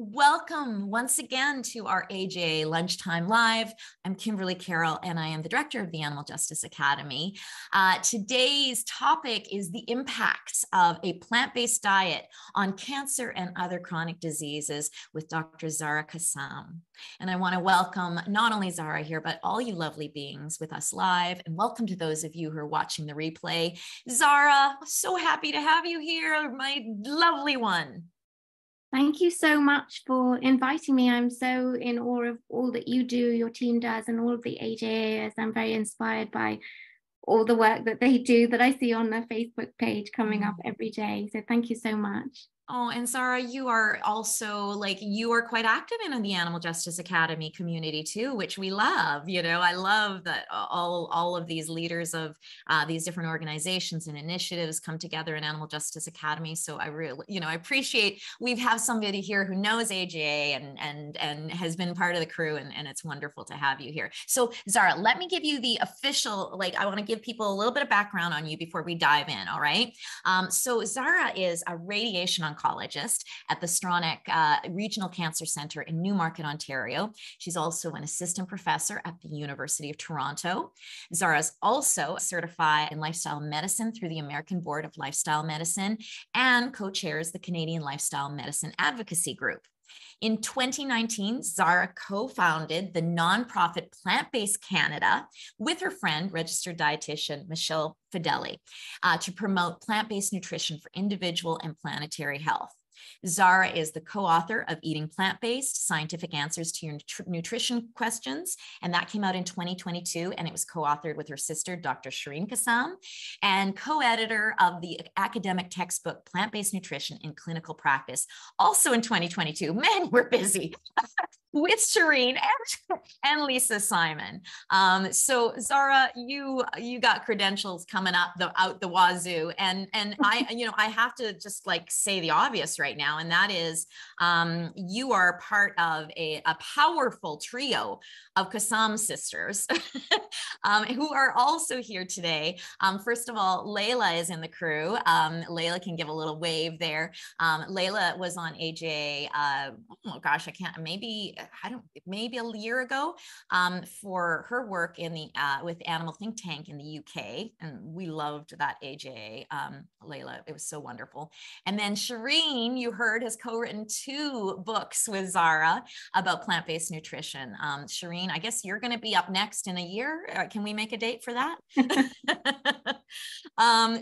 Welcome once again to our AJA Lunchtime Live. I'm Kimberly Carroll and I am the director of the Animal Justice Academy. Today's topic is the impacts of a plant-based diet on cancer and other chronic diseases with Dr. Zahra Kassam. And I want to welcome not only Zahra here, but all you lovely beings with us live. And welcome to those of you who are watching the replay. Zahra, so happy to have you here, my lovely one. Thank you so much for inviting me. I'm so in awe of all that you do, your team does, and all of the AJAers. I'm very inspired by all the work that they do that I see on their Facebook page coming up every day. So thank you so much. Oh, and Zahra, you are also you are quite active in the Animal Justice Academy community too, which we love. You know, I love that all of these leaders of these different organizations and initiatives come together in Animal Justice Academy. So I really, you know, I appreciate we have somebody here who knows AJA and has been part of the crew, and it's wonderful to have you here. So Zahra, let me give you the official, I want to give people a little bit of background on you before we dive in. All right. So Zahra is a radiation oncologist at the Stronach Regional Cancer Centre in Newmarket, Ontario. She's also an assistant professor at the University of Toronto. Zahra is also certified in lifestyle medicine through the American Board of Lifestyle Medicine and co-chairs the Canadian Lifestyle Medicine Advocacy Group. In 2019, Zahra co-founded the nonprofit Plant-Based Canada with her friend, registered dietitian Michelle Fidelli, to promote plant-based nutrition for individual and planetary health. Zahra is the co-author of Eating Plant-Based, Scientific Answers to Your Nutrition Questions, and that came out in 2022, and it was co-authored with her sister, Dr. Shereen Kassam, and co-editor of the academic textbook, Plant-Based Nutrition in Clinical Practice, also in 2022. Man, we're busy. With Shereen and Lisa Simon. So Zahra, you got credentials coming up out the wazoo, and I have to just say the obvious right now, and that is you are part of a powerful trio of Kassam sisters who are also here today. First of all, Layla is in the crew. Layla can give a little wave there. Layla was on AJA. Oh gosh, maybe a year ago for her work in the with Animal Think Tank in the UK, and we loved that AJA. Layla, it was so wonderful. And then Shereen, you heard, has co-written 2 books with Zahra about plant-based nutrition. Shereen, I guess you're going to be up next in a year. Can we make a date for that?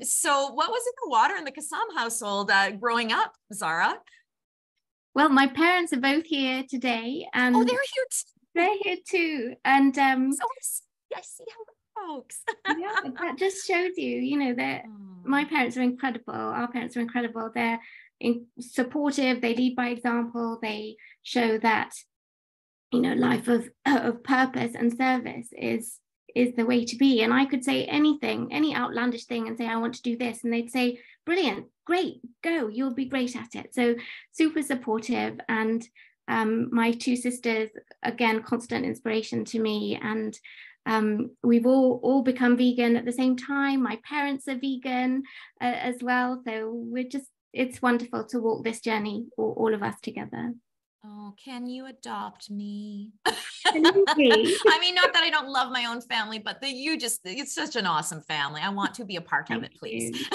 So what was in the water in the Kassam household growing up, Zahra? Well, my parents are both here today, and oh, they're here too. They're here too, and so I see how folks. Yeah, that just shows you, that my parents are incredible. Our parents are incredible. They're supportive. They lead by example. They show that, life of purpose and service is the way to be. And I could say anything, any outlandish thing, and say I want to do this, and they'd say, brilliant, great, go, you'll be great at it. So super supportive. And my 2 sisters, again, constant inspiration to me. And we've all become vegan at the same time. My parents are vegan as well. So it's wonderful to walk this journey, all of us together. Oh, can you adopt me? I mean, not that I don't love my own family, but it's such an awesome family. I want to be a part of it, please.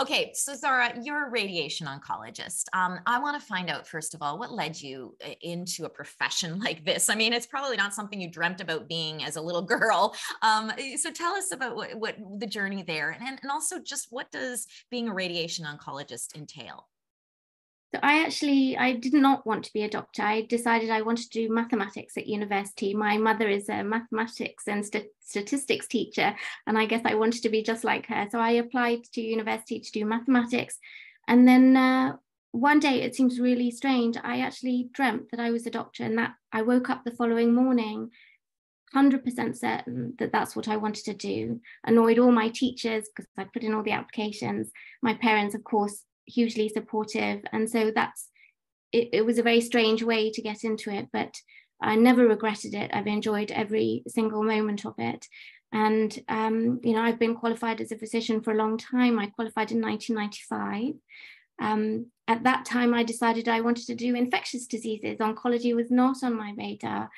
Okay, so Zahra, you're a radiation oncologist. I want to find out, first of all, what led you into a profession like this? I mean, it's probably not something you dreamt about being as a little girl. So tell us about what the journey there, and also just what does being a radiation oncologist entail? So I did not want to be a doctor. I decided I wanted to do mathematics at university. My mother is a mathematics and statistics teacher, and I guess I wanted to be just like her. So I applied to university to do mathematics. And then one day, it seems really strange, I actually dreamt that I was a doctor, and that I woke up the following morning 100% certain that that's what I wanted to do. Annoyed all my teachers because I put in all the applications. My parents, of course, hugely supportive, and so it was a very strange way to get into it, but I never regretted it. I've enjoyed every single moment of it, and I've been qualified as a physician for a long time. I qualified in 1995, At that time, I decided I wanted to do infectious diseases. Oncology was not on my radar.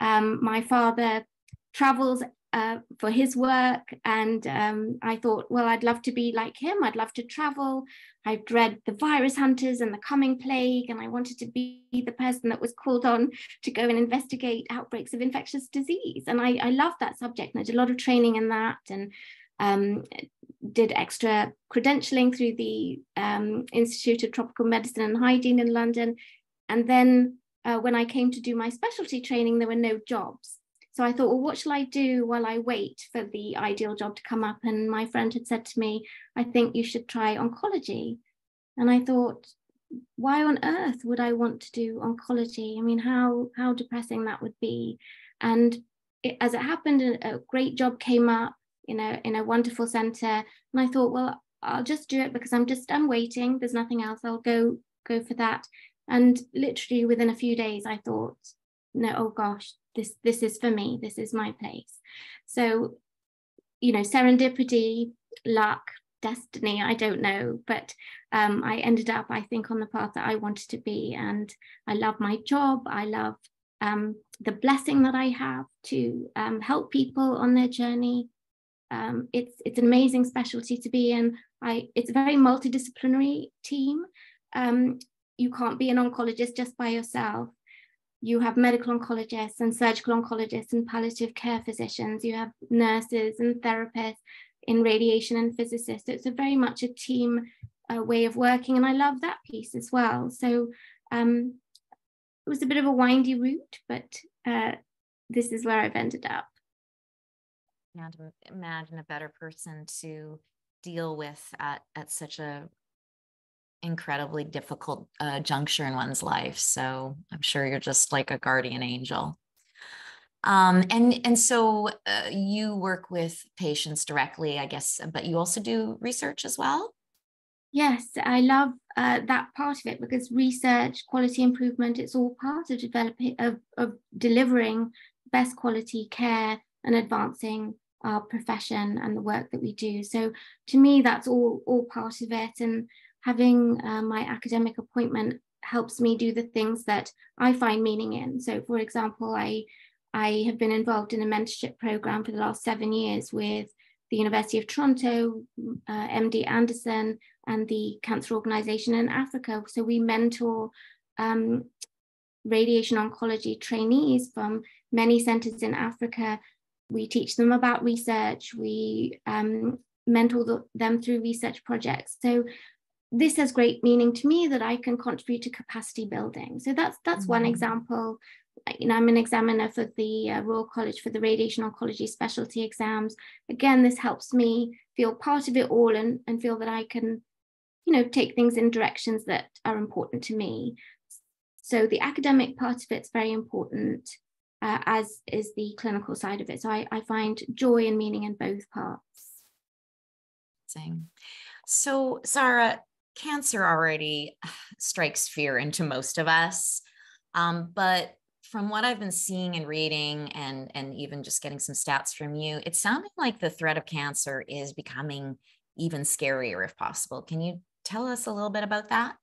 My father travels for his work, and I thought, well, I'd love to be like him. I'd love to travel. I dread the virus hunters and the coming plague, and I wanted to be the person that was called on to go and investigate outbreaks of infectious disease. And I loved that subject, and I did a lot of training in that, and did extra credentialing through the Institute of Tropical Medicine and Hygiene in London. And then when I came to do my specialty training, there were no jobs. So I thought, well, what shall I do while I wait for the ideal job to come up? And my friend had said to me, I think you should try oncology. And I thought, why on earth would I want to do oncology? I mean, how depressing that would be. And as it happened, a great job came up in a wonderful center. And I thought, well, I'll just do it because I'm waiting. There's nothing else. I'll go for that. And literally within a few days, I thought, no, oh gosh, this is for me. This is my place. So, serendipity, luck, destiny, I don't know. But I ended up, I think, on the path that I wanted to be. And I love my job. I love the blessing that I have to help people on their journey. It's an amazing specialty to be in. It's a very multidisciplinary team. You can't be an oncologist just by yourself. You have medical oncologists and surgical oncologists and palliative care physicians. You have nurses and therapists in radiation and physicists. So it's very much a team way of working. And I love that piece as well. So it was a bit of a windy route, but this is where I've ended up. Can't imagine a better person to deal with at such a incredibly difficult juncture in one's life. So I'm sure you're just like a guardian angel. And so you work with patients directly, I guess, but you also do research as well? Yes, I love that part of it, because research, quality improvement, it's all part of developing, of delivering best quality care and advancing our profession and the work that we do. So to me, that's all part of it. And having my academic appointment helps me do the things that I find meaning in. So for example, I have been involved in a mentorship program for the last 7 years with the University of Toronto, MD Anderson, and the Cancer Organization in Africa. So we mentor radiation oncology trainees from many centers in Africa. We teach them about research. We mentor them through research projects. So this has great meaning to me, that I can contribute to capacity building. So that's one example. I'm an examiner for the Royal College for the radiation oncology specialty exams. Again, this helps me feel part of it all and feel that I can, take things in directions that are important to me. So the academic part of it's very important, as is the clinical side of it. So I find joy and meaning in both parts. So, Zahra, cancer already strikes fear into most of us. But from what I've been seeing and reading and even just getting some stats from you, it's sounding like the threat of cancer is becoming even scarier if possible. Can you tell us a little bit about that?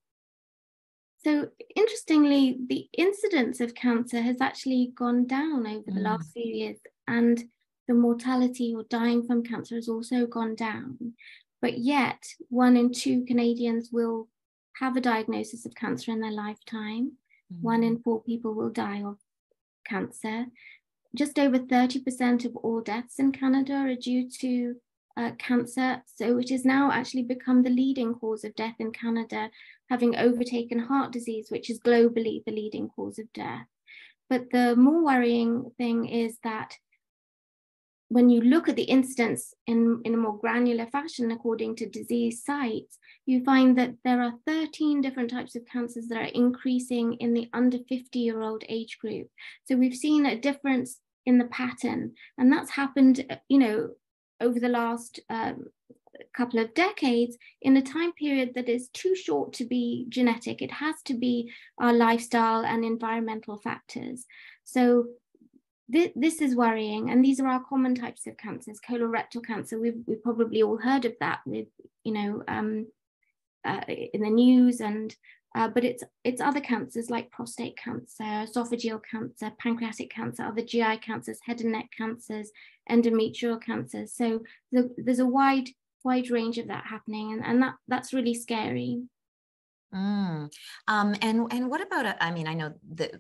So interestingly, the incidence of cancer has actually gone down over the last few years, and the mortality or dying from cancer has also gone down. But yet, 1 in 2 Canadians will have a diagnosis of cancer in their lifetime. 1 in 4 people will die of cancer. Just over 30% of all deaths in Canada are due to cancer, so it has now actually become the leading cause of death in Canada, having overtaken heart disease, which is globally the leading cause of death. But the more worrying thing is that when you look at the incidence in a more granular fashion, according to disease sites, you find that there are 13 different types of cancers that are increasing in the under 50-year-old age group. So we've seen a difference in the pattern, and that's happened, over the last couple of decades, in a time period that is too short to be genetic. It has to be our lifestyle and environmental factors. So this is worrying. And these are our common types of cancers. Colorectal cancer, we've probably all heard of that with, in the news, and but it's other cancers like prostate cancer, esophageal cancer, pancreatic cancer, other GI cancers, head and neck cancers, endometrial cancers. So there's a wide range of that happening, and that's really scary. And what about, I mean, I know that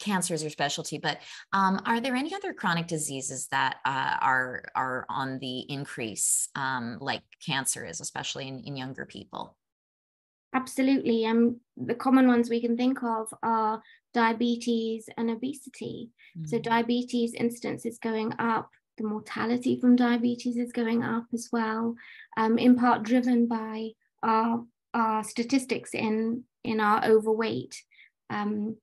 cancer is your specialty, but are there any other chronic diseases that are on the increase, like cancer is, especially in younger people? Absolutely. The common ones we can think of are diabetes and obesity. Mm-hmm. So diabetes incidence is going up. The mortality from diabetes is going up as well, in part driven by our statistics in our overweight and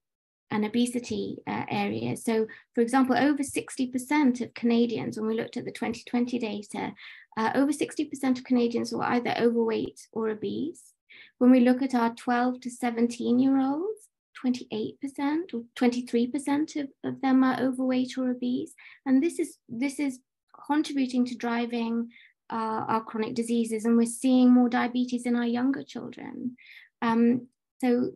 obesity area. So, for example, over 60% of Canadians, when we looked at the 2020 data, over 60% of Canadians were either overweight or obese. When we look at our 12 to 17-year-olds, 28% or 23% of them are overweight or obese. And this is contributing to driving our chronic diseases, and we're seeing more diabetes in our younger children. So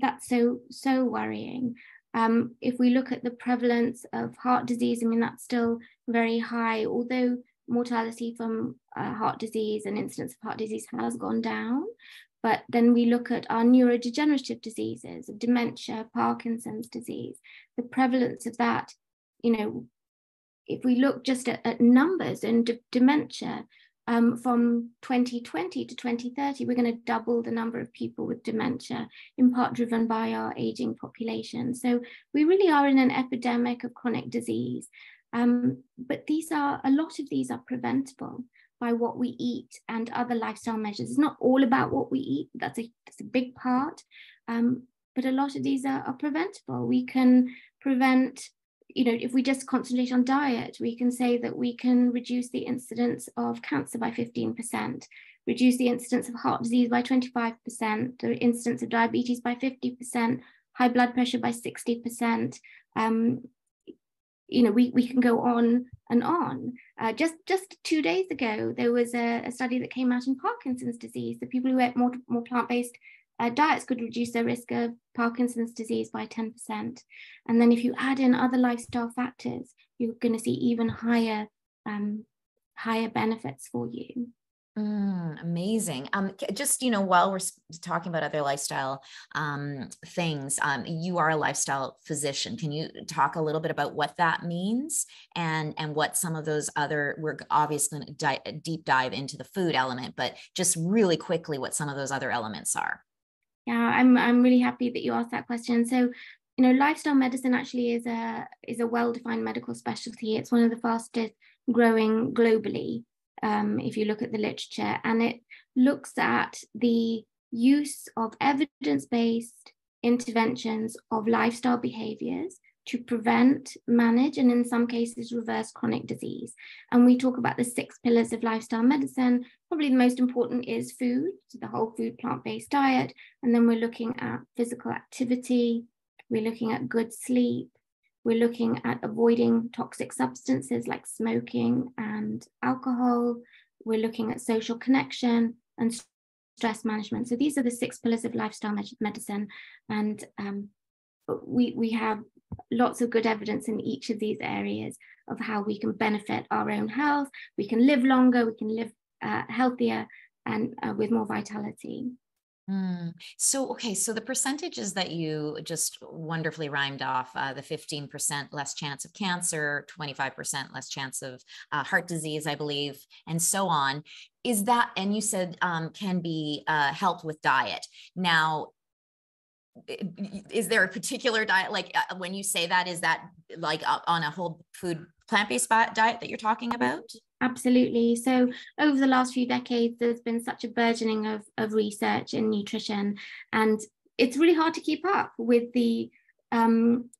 that's so worrying. If we look at the prevalence of heart disease, I mean, that's still very high, although mortality from heart disease and incidence of heart disease has gone down. But then we look at our neurodegenerative diseases, dementia, Parkinson's disease, the prevalence of that, you know, if we look just at numbers and dementia, from 2020 to 2030, we're going to double the number of people with dementia, in part driven by our aging population. So we really are in an epidemic of chronic disease. But a lot of these are preventable by what we eat and other lifestyle measures. It's not all about what we eat. That's a big part. But a lot of these are preventable. We can prevent, you know, if we just concentrate on diet, we can say that we can reduce the incidence of cancer by 15%, reduce the incidence of heart disease by 25%, the incidence of diabetes by 50%, high blood pressure by 60%. You know, we can go on and on. Just 2 days ago, there was a study that came out in Parkinson's disease. The people who ate more plant-based diets could reduce their risk of Parkinson's disease by 10%. And then if you add in other lifestyle factors, you're going to see even higher benefits for you. Amazing. Just, you know, while we're talking about other lifestyle things, you are a lifestyle physician. Can you talk a little bit about what that means and what some of those other, we're obviously going to deep dive into the food element, but just really quickly what some of those other elements are. Yeah, I'm really happy that you asked that question. So, you know, lifestyle medicine actually is a well-defined medical specialty. It's one of the fastest growing globally, if you look at the literature, and it looks at the use of evidence-based interventions of lifestyle behaviors to prevent, manage, and in some cases reverse chronic disease. And we talk about the 6 pillars of lifestyle medicine. Probably the most important is food, so the whole food plant-based diet. And then we're looking at physical activity. We're looking at good sleep. We're looking at avoiding toxic substances like smoking and alcohol. We're looking at social connection and stress management. So these are the 6 pillars of lifestyle medicine. And we have lots of good evidence in each of these areas of how we can benefit our own health. We can live longer, we can live healthier and with more vitality. So, okay. So the percentages that you just wonderfully rhymed off, the 15% less chance of cancer, 25% less chance of heart disease, I believe, and so on. Is that, and you said, can be helped with diet. Now, is there a particular diet, like when you say that, is that like on a whole food plant-based diet that you're talking about? Absolutely. So over the last few decades, there's been such a burgeoning of research in nutrition, and it's really hard to keep up with the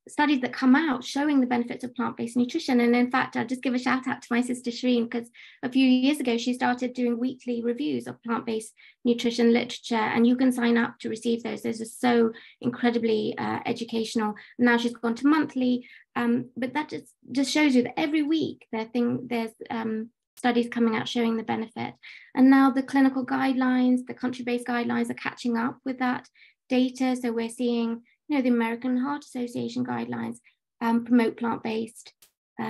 studies that come out showing the benefits of plant-based nutrition. And in fact, I'll just give a shout out to my sister Shereen, because a few years ago, she started doing weekly reviews of plant-based nutrition literature, and you can sign up to receive those. Those are so incredibly educational. Now she's gone to monthly, but that just shows you that every week there's studies coming out showing the benefit. And now the clinical guidelines, the country-based guidelines are catching up with that data. So we're seeing, you know, the American Heart Association guidelines promote plant-based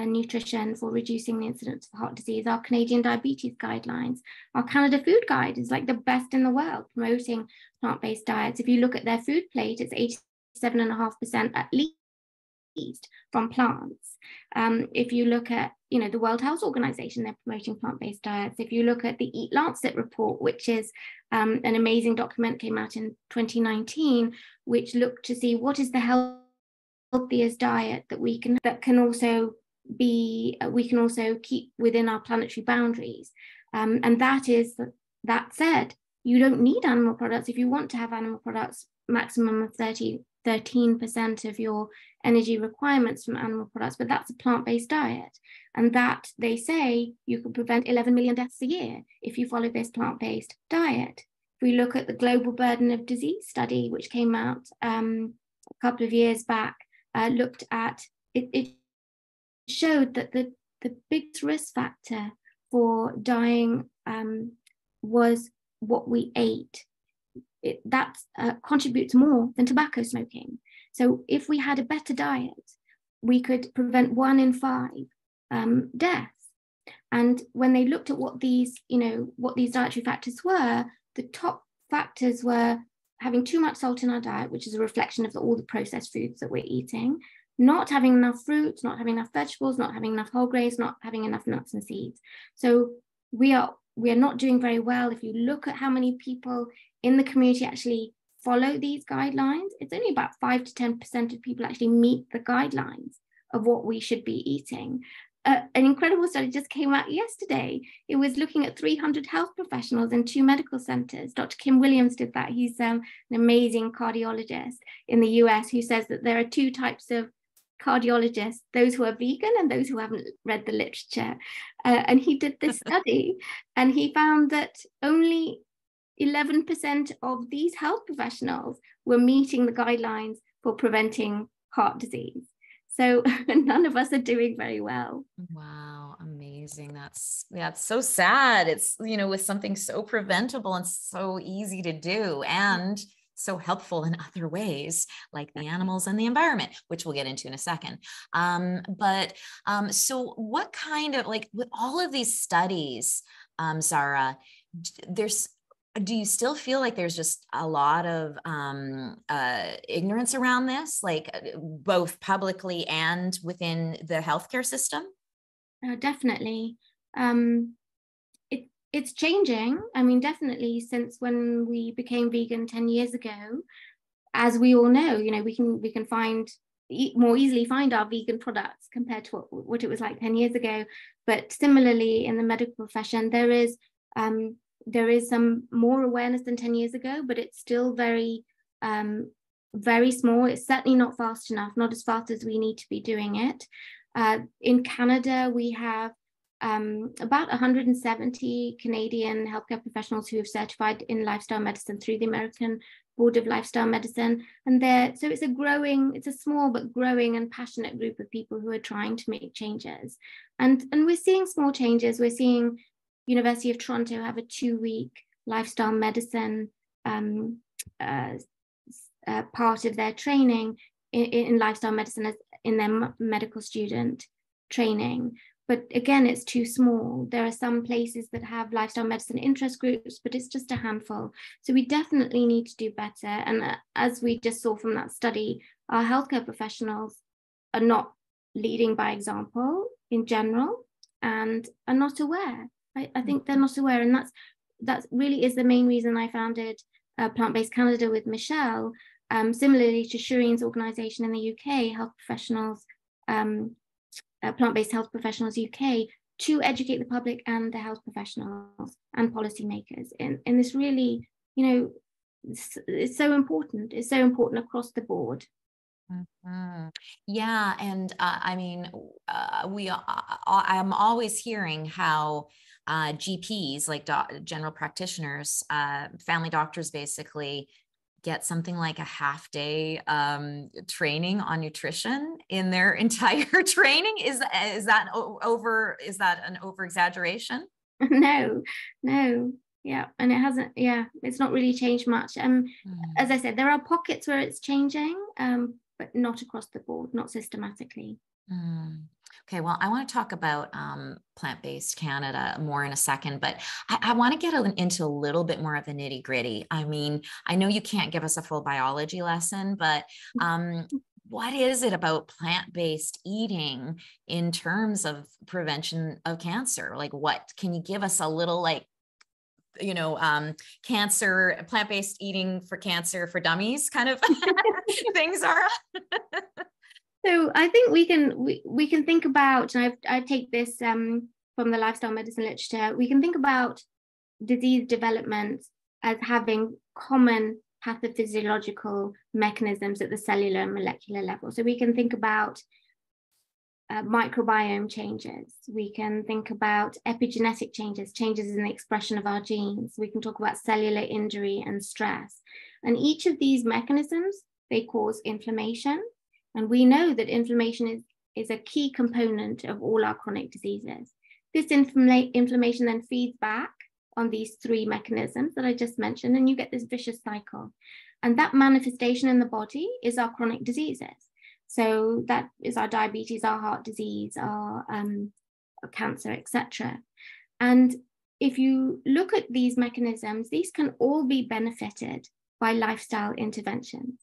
nutrition for reducing the incidence of heart disease. Our Canadian diabetes guidelines, our Canada food guide is like the best in the world, promoting plant-based diets. If you look at their food plate, it's 87.5% at least from plants. If you look at, you know, the World Health Organization, they're promoting plant-based diets. If you look at the Eat Lancet report, which is an amazing document, came out in 2019, which looked to see what is the healthiest diet that we can also keep within our planetary boundaries, and that said, you don't need animal products. If you want to have animal products, maximum of 13% of your energy requirements from animal products, but that's a plant-based diet, and that they say you can prevent 11 million deaths a year if you follow this plant-based diet. If we look at the global burden of disease study, which came out a couple of years back, looked at it showed that the biggest risk factor for dying was what we ate. That contributes more than tobacco smoking. So if we had a better diet, we could prevent 1 in 5 deaths. And when they looked at what these, you know, what these dietary factors were, the top factors were having too much salt in our diet, which is a reflection of all the processed foods that we're eating, not having enough fruits, not having enough vegetables, not having enough whole grains, not having enough nuts and seeds. So we are not doing very well. If you look at how many people in the community actually follow these guidelines, it's only about 5 to 10% of people actually meet the guidelines of what we should be eating. An incredible study just came out yesterday. It was looking at 300 health professionals in 2 medical centers. Dr. Kim Williams did that. He's an amazing cardiologist in the US who says that there are 2 types of cardiologists, those who are vegan and those who haven't read the literature. And he did this study and he found that only 11% of these health professionals were meeting the guidelines for preventing heart disease. So none of us are doing very well. Wow, amazing. That's so sad. It's, you know, with something so preventable and so easy to do and so helpful in other ways, like the animals and the environment, which we'll get into in a second. So what kind of, like, with all of these studies, Zahra, do you still feel like there's just a lot of ignorance around this, like both publicly and within the healthcare system? Oh, definitely. It's changing. I mean, definitely since when we became vegan 10 years ago, as we all know, you know, we can more easily find our vegan products compared to what it was like 10 years ago. But similarly, in the medical profession, there is some more awareness than 10 years ago, but it's still very small. It's certainly not fast enough, not as fast as we need to be doing it. In Canada, we have about 170 Canadian healthcare professionals who have certified in lifestyle medicine through the American Board of Lifestyle Medicine. And so it's a small but growing and passionate group of people who are trying to make changes. And we're seeing small changes. We're seeing University of Toronto have a 2-week lifestyle medicine part of their training in lifestyle medicine as in their medical student training. But again, it's too small. There are some places that have lifestyle medicine interest groups, but it's just a handful. So we definitely need to do better. And as we just saw from that study, our healthcare professionals are not leading by example in general and are not aware. I think they're not aware. And that really is the main reason I founded Plant-Based Canada with Michelle, similarly to Shereen's organization in the UK, Health Professionals, Plant-Based Health Professionals UK, to educate the public and the health professionals and policymakers. And this really, you know, it's so important. It's so important across the board. Mm-hmm. Yeah. And I mean, I'm always hearing how GPs, like general practitioners, family doctors, basically get something like a half day training on nutrition in their entire training? Is that an over exaggeration? No. Yeah. And it hasn't, it's not really changed much. As I said, there are pockets where it's changing, but not across the board, not systematically. Okay, well, I want to talk about Plant-Based Canada more in a second, but I want to get into a little bit more of the nitty gritty. I mean, I know you can't give us a full biology lesson, but what is it about plant-based eating in terms of prevention of cancer? Like, what can you give us a little, like, cancer, plant-based eating for cancer for dummies kind of things are? So I think we can think about, and I take this from the lifestyle medicine literature, we can think about disease development as having common pathophysiological mechanisms at the cellular and molecular level. So we can think about microbiome changes. We can think about epigenetic changes, changes in the expression of our genes. We can talk about cellular injury and stress. And each of these mechanisms, they cause inflammation. And we know that inflammation is a key component of all our chronic diseases. This inflammation then feeds back on these three mechanisms that I just mentioned, and you get this vicious cycle. And that manifestation in the body is our chronic diseases. So that is our diabetes, our heart disease, our cancer, etc. And if you look at these mechanisms, these can all be benefited by lifestyle interventions.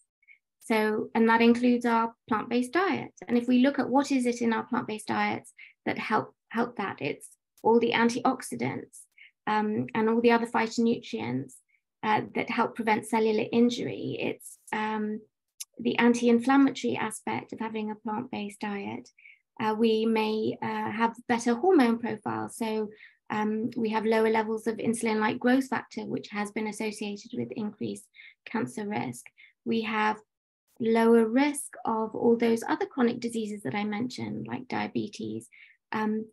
So, and that includes our plant-based diet. And if we look at what is it in our plant-based diets that help that, it's all the antioxidants and all the other phytonutrients that help prevent cellular injury. It's the anti-inflammatory aspect of having a plant-based diet. We may have better hormone profiles. So we have lower levels of insulin-like growth factor, which has been associated with increased cancer risk. We have lower risk of all those other chronic diseases that I mentioned, like diabetes. And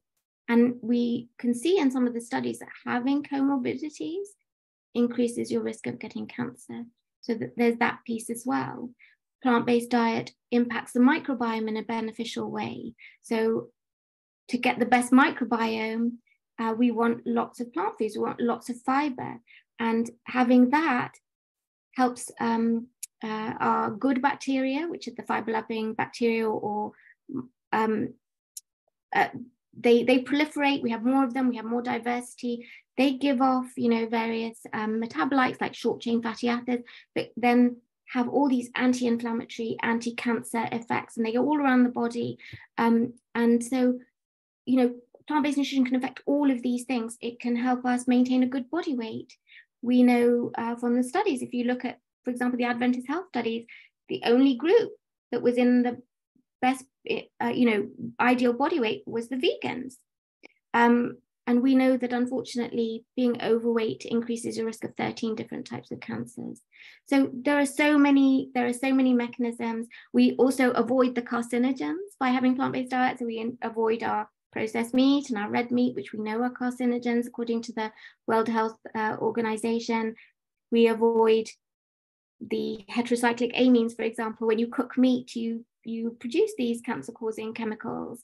we can see in some of the studies that having comorbidities increases your risk of getting cancer. So that there's that piece as well. Plant-based diet impacts the microbiome in a beneficial way. So to get the best microbiome, we want lots of plant foods, we want lots of fiber. And having that helps our good bacteria, which are the fiber-loving bacteria, or they proliferate. We have more of them. We have more diversity. They give off, various metabolites like short-chain fatty acids, but then have all these anti-inflammatory, anti-cancer effects, and they go all around the body. And so, plant-based nutrition can affect all of these things. It can help us maintain a good body weight. We know from the studies, if you look at, for example, the Adventist Health Studies, the only group that was in the best, ideal body weight was the vegans. And we know that, unfortunately, being overweight increases your risk of 13 different types of cancers. So there are so many mechanisms. We also avoid the carcinogens by having plant-based diets. So we avoid our processed meat and our red meat, which we know are carcinogens, according to the World Health Organization. We avoid the heterocyclic amines, for example. When you cook meat, you produce these cancer-causing chemicals.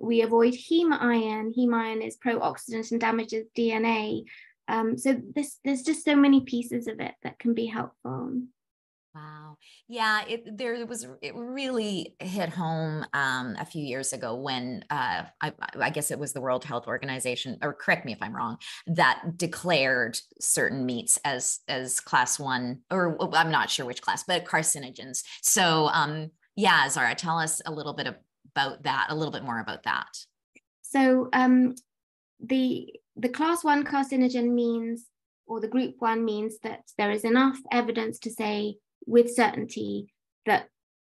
We avoid heme iron. Heme iron is pro-oxidant and damages DNA. So there's just so many pieces of it that can be helpful. Wow. Yeah, it really hit home a few years ago when I guess it was the World Health Organization, or correct me if I'm wrong, that declared certain meats as class 1, or I'm not sure which class, but carcinogens. So Zahra, tell us a little bit about that, a little bit more about that. So the class 1 carcinogen means, or the group 1 means, that there is enough evidence to say with certainty that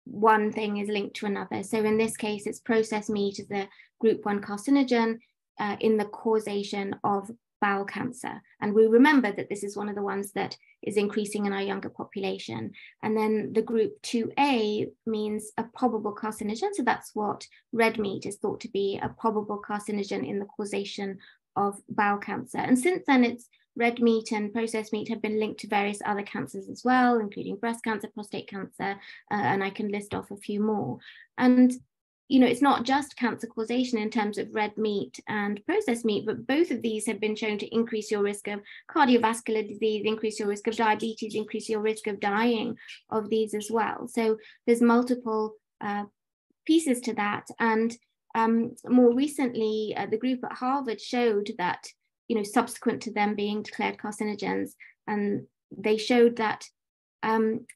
one thing is linked to another. So in this case, it's processed meat as a group 1 carcinogen in the causation of bowel cancer. And we remember that this is one of the ones that is increasing in our younger population. And then the group 2A means a probable carcinogen. So that's what red meat is thought to be, a probable carcinogen in the causation of bowel cancer. And since then, it's Red meat and processed meat have been linked to various other cancers as well, including breast cancer, prostate cancer, and I can list off a few more. And you know, it's not just cancer causation in terms of red meat and processed meat, but both of these have been shown to increase your risk of cardiovascular disease, increase your risk of diabetes, increase your risk of dying of these as well. So there's multiple pieces to that. And more recently, the group at Harvard showed that, you know, subsequent to them being declared carcinogens, and they showed that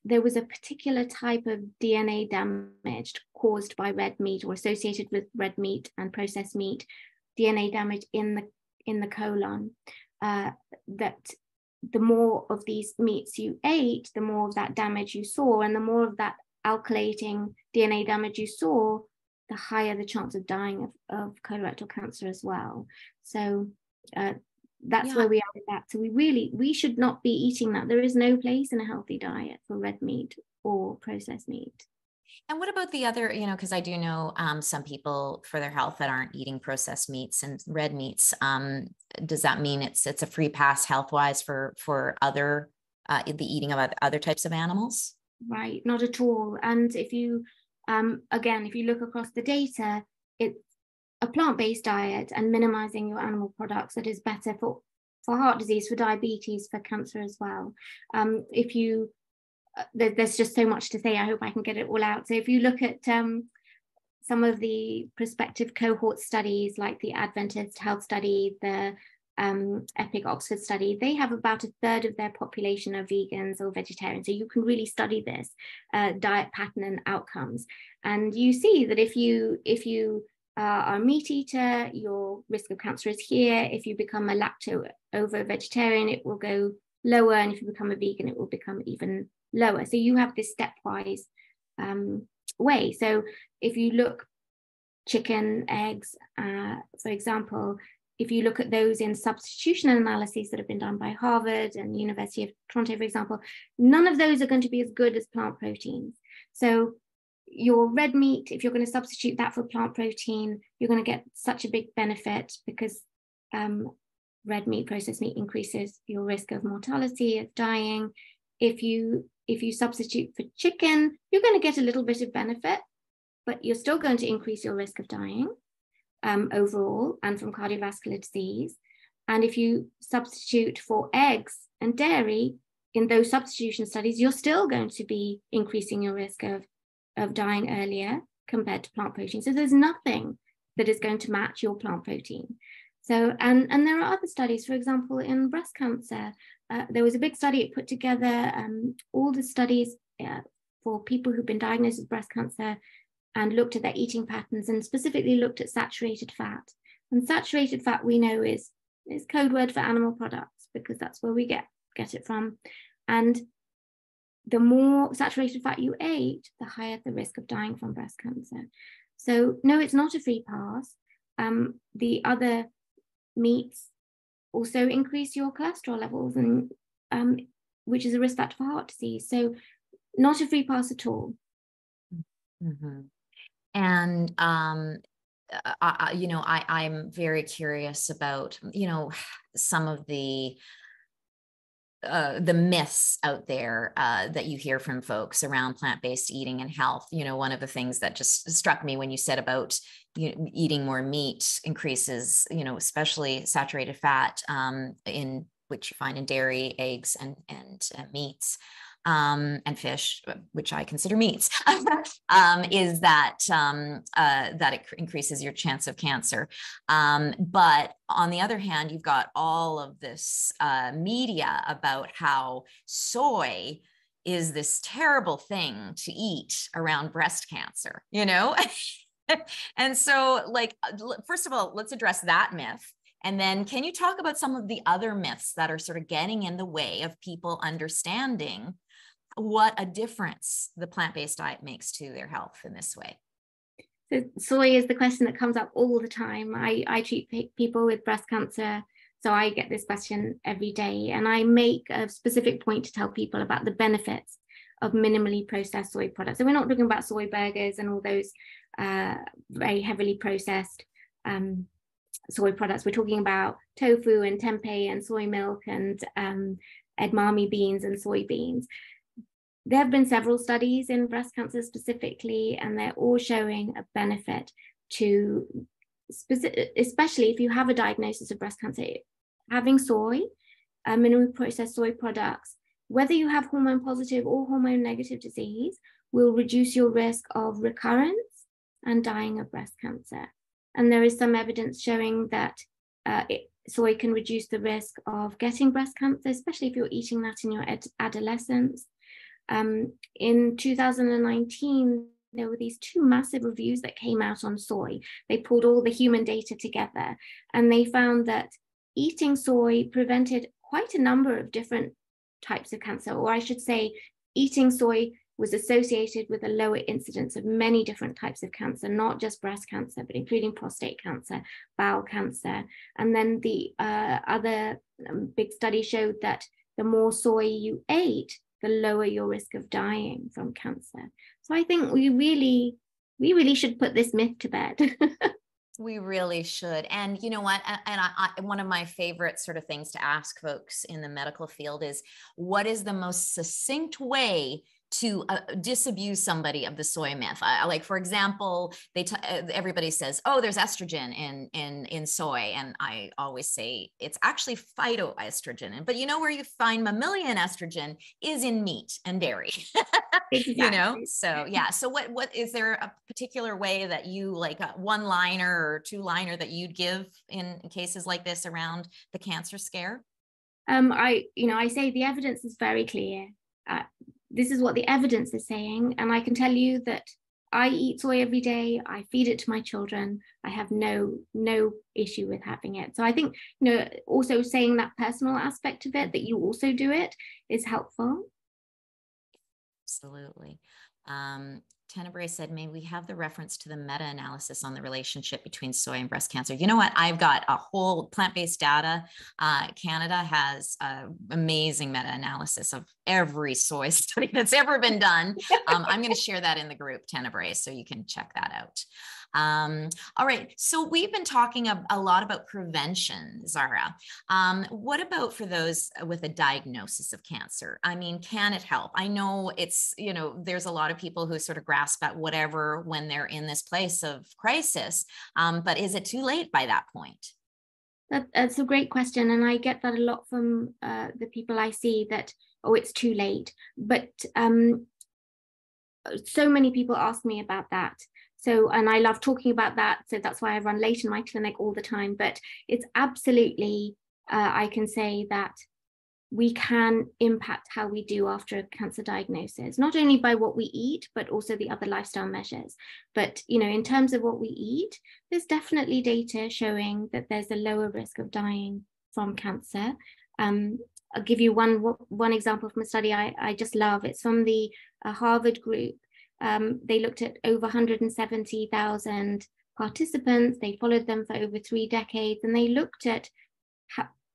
there was a particular type of DNA damage caused by red meat or associated with red meat and processed meat, DNA damage in the colon, that the more of these meats you ate, the more of that damage you saw, and the more of that alkylating DNA damage you saw, the higher the chance of dying of colorectal cancer as well. So that's where we are with that. So we should not be eating that. There is no place in a healthy diet for red meat or processed meat. And what about the other, you know, because I do know some people for their health that aren't eating processed meats and red meats. Does that mean it's a free pass health-wise for other, the eating of other types of animals? Right, not at all. And if you, again, if you look across the data, it's a plant-based diet and minimizing your animal products that is better for heart disease, for diabetes, for cancer as well. If you, there's just so much to say, I hope I can get it all out. So if you look at some of the prospective cohort studies like the Adventist Health Study, the EPIC Oxford study, they have about a third of their population are vegans or vegetarians. So you can really study this diet pattern and outcomes. And you see that if you are a meat eater, your risk of cancer is here. If you become a lacto-ovo vegetarian, it will go lower. And if you become a vegan, it will become even lower. So you have this stepwise way. So if you look chicken, eggs, for example, if you look at those in substitution analyses that have been done by Harvard and University of Toronto, for example, none of those are going to be as good as plant proteins. So your red meat, if you're going to substitute that for plant protein, you're going to get such a big benefit because red meat, processed meat increases your risk of mortality, of dying. If you substitute for chicken, you're going to get a little bit of benefit, but you're still going to increase your risk of dying overall and from cardiovascular disease. And if you substitute for eggs and dairy in those substitution studies, you're still going to be increasing your risk of dying earlier compared to plant protein. So there's nothing that is going to match your plant protein. So, and there are other studies, for example, in breast cancer. There was a big study, it put together all the studies for people who've been diagnosed with breast cancer and looked at their eating patterns and specifically looked at saturated fat. And saturated fat we know is code word for animal products because that's where we get it from. And the more saturated fat you ate, the higher the risk of dying from breast cancer. So no, it's not a free pass. The other meats also increase your cholesterol levels, and which is a risk factor for heart disease. So not a free pass at all. Mm-hmm. And you know, I'm very curious about, you know, some of the myths out there that you hear from folks around plant-based eating and health. You know, one of the things that just struck me when you said about, you know, eating more meat increases, you know, especially saturated fat, in which you find in dairy, eggs, and meats, and fish, which I consider meats, is that that it increases your chance of cancer. But on the other hand, you've got all of this media about how soy is this terrible thing to eat around breast cancer, you know? And so, like, first of all, let's address that myth. And then can you talk about some of the other myths that are sort of getting in the way of people understanding what a difference the plant-based diet makes to their health in this way? So soy is the question that comes up all the time. I treat people with breast cancer, so I get this question every day, and I make a specific point to tell people about the benefits of minimally processed soy products. So we're not talking about soy burgers and all those very heavily processed soy products. We're talking about tofu and tempeh and soy milk and edamame beans and soybeans. There have been several studies in breast cancer specifically, and they're all showing a benefit to, especially if you have a diagnosis of breast cancer, having soy, minimally processed soy products, whether you have hormone positive or hormone negative disease, will reduce your risk of recurrence and dying of breast cancer. And there is some evidence showing that soy can reduce the risk of getting breast cancer, especially if you're eating that in your adolescence. In 2019, there were these two massive reviews that came out on soy. They pulled all the human data together, and they found that eating soy prevented quite a number of different types of cancer, or I should say eating soy was associated with a lower incidence of many different types of cancer, not just breast cancer, but including prostate cancer, bowel cancer. And then the other big study showed that the more soy you ate, the lower your risk of dying from cancer. So I think we really should put this myth to bed. We really should. And you know what, and I, one of my favorite sort of things to ask folks in the medical field is, what is the most succinct way to disabuse somebody of the soy myth? Like, for example, everybody says, oh, there's estrogen in soy. And I always say it's actually phytoestrogen. But you know where you find mammalian estrogen is in meat and dairy, exactly. You know? So yeah. So what is there a particular way that you like a one liner or two liner that you'd give in cases like this around the cancer scare? I say the evidence is very clear. This is what the evidence is saying. And I can tell you that I eat soy every day. I feed it to my children. I have no issue with having it. So I think, you know, also saying that personal aspect of it, that you also do it, is helpful. Absolutely. Tenebrae said, may we have the reference to the meta-analysis on the relationship between soy and breast cancer? You know what? I've got a whole plant-based data. Canada has amazing meta-analysis of every soy study that's ever been done. I'm going to share that in the group, Tenebrae, so you can check that out. All right. So we've been talking a lot about prevention, Zahra. What about for those with a diagnosis of cancer? I mean, can it help? I know it's, you know, there's a lot of people who sort of grasp at whatever when they're in this place of crisis, but is it too late by that point? That's a great question. And I get that a lot from the people I see that, oh, it's too late. But so many people ask me about that. So, and I love talking about that. So that's why I run late in my clinic all the time. But it's absolutely, I can say that we can impact how we do after a cancer diagnosis, not only by what we eat, but also the other lifestyle measures. But, you know, in terms of what we eat, there's definitely data showing that there's a lower risk of dying from cancer. I'll give you one example from a study I just love. It's from the Harvard group. They looked at over 170,000 participants. They followed them for over 3 decades, and they looked at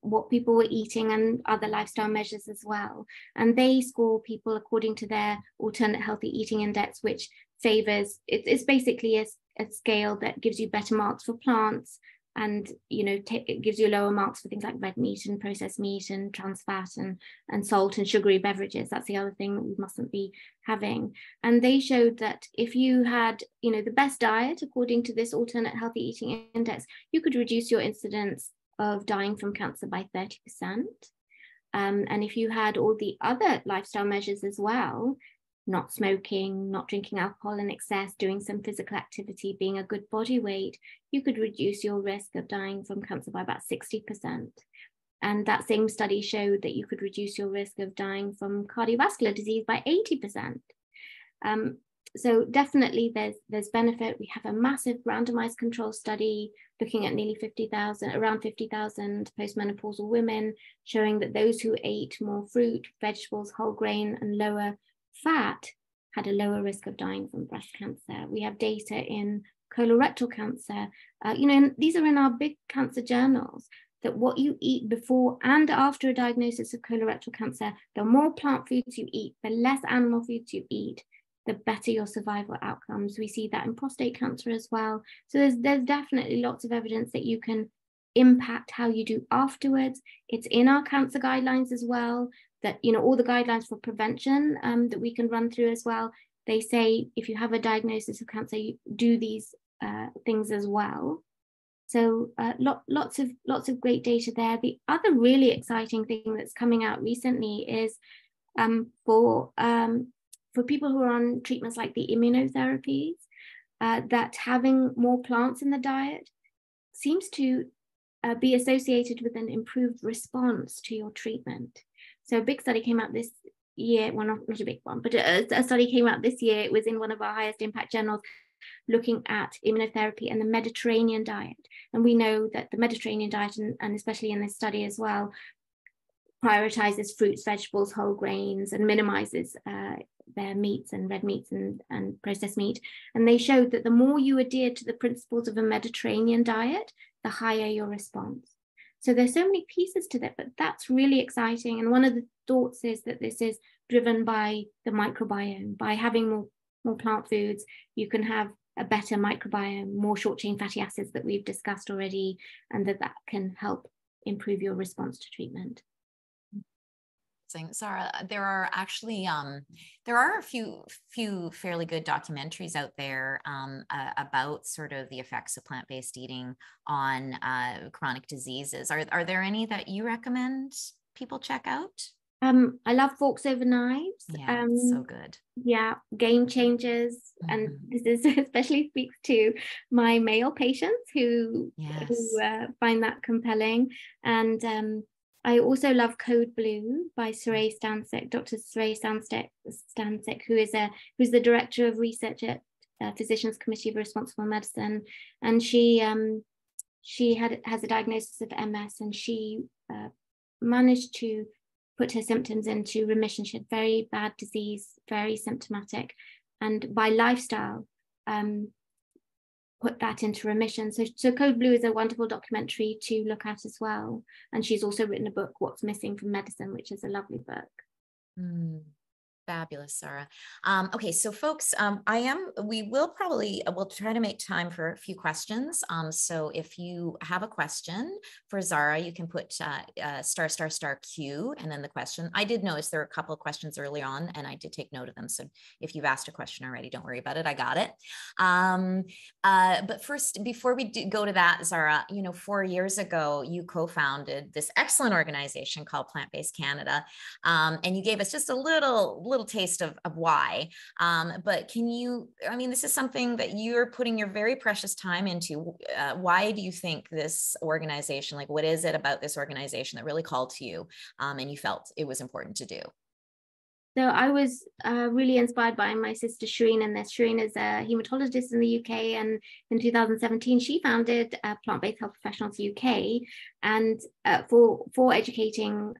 what people were eating and other lifestyle measures as well. And they score people according to their Alternate Healthy Eating Index, which favors, it's basically a scale that gives you better marks for plants, and you know, it gives you lower marks for things like red meat and processed meat and trans fat and salt and sugary beverages. That's the other thing that we mustn't be having. And they showed that if you had, you know, the best diet according to this Alternate Healthy Eating Index, you could reduce your incidence of dying from cancer by 30%. And if you had all the other lifestyle measures as well, not smoking, not drinking alcohol in excess, doing some physical activity, being a good body weight, you could reduce your risk of dying from cancer by about 60%. And that same study showed that you could reduce your risk of dying from cardiovascular disease by 80%. So definitely there's benefit. We have a massive randomized control study looking at around 50,000 postmenopausal women, showing that those who ate more fruit, vegetables, whole grain, and lower fat had a lower risk of dying from breast cancer. We have data in colorectal cancer. These are in our big cancer journals, that what you eat before and after a diagnosis of colorectal cancer, the more plant foods you eat, the less animal foods you eat, the better your survival outcomes. We see that in prostate cancer as well. So there's definitely lots of evidence that you can impact how you do afterwards. It's in our cancer guidelines as well, that, you know, all the guidelines for prevention that we can run through as well. They say if you have a diagnosis of cancer, you do these things as well. So lots of great data there. The other really exciting thing that's coming out recently is for people who are on treatments like the immunotherapies, that having more plants in the diet seems to be associated with an improved response to your treatment. So a big study came out this year, well, not a big one, but a study came out this year. It was in one of our highest impact journals, looking at immunotherapy and the Mediterranean diet. And we know that the Mediterranean diet, and especially in this study as well, prioritizes fruits, vegetables, whole grains, and minimizes their meats and red meats and processed meat. And they showed that the more you adhere to the principles of a Mediterranean diet, the higher your response. So there's so many pieces to that, but that's really exciting. And one of the thoughts is that this is driven by the microbiome. By having more plant foods, you can have a better microbiome, more short-chain fatty acids that we've discussed already, and that can help improve your response to treatment. Zahra, there are actually a few fairly good documentaries out there about sort of the effects of plant-based eating on chronic diseases. Are there any that you recommend people check out? I love Forks Over Knives. Yeah, so good. Yeah, Game Changers. Mm-hmm. And this is especially speaks to my male patients who find that compelling. And I also love Code Blue by Saray Stansek, Dr. Saray Stansek, who's the director of research at Physicians Committee of Responsible Medicine, and she has a diagnosis of MS, and she managed to put her symptoms into remission. She had very bad disease, very symptomatic, and by lifestyle, put that into remission. So Code Blue is a wonderful documentary to look at as well. And she's also written a book, What's Missing from Medicine, which is a lovely book. Mm. Fabulous, Zahra. Okay, so folks, we'll try to make time for a few questions. So if you have a question for Zahra, you can put **Q and then the question. I did notice there were a couple of questions early on, and I did take note of them. So if you've asked a question already, don't worry about it. I got it. But first, before we go to that, Zahra, 4 years ago, you co-founded this excellent organization called Plant-Based Canada, and you gave us just a little taste of why, but can you, this is something that you're putting your very precious time into. Why do you think this organization, what is it about this organization that really called to you and you felt it was important to do? So I was really inspired by my sister Shereen in this. Shereen is a hematologist in the UK, and in 2017, she founded Plant-Based Health Professionals UK, and for educating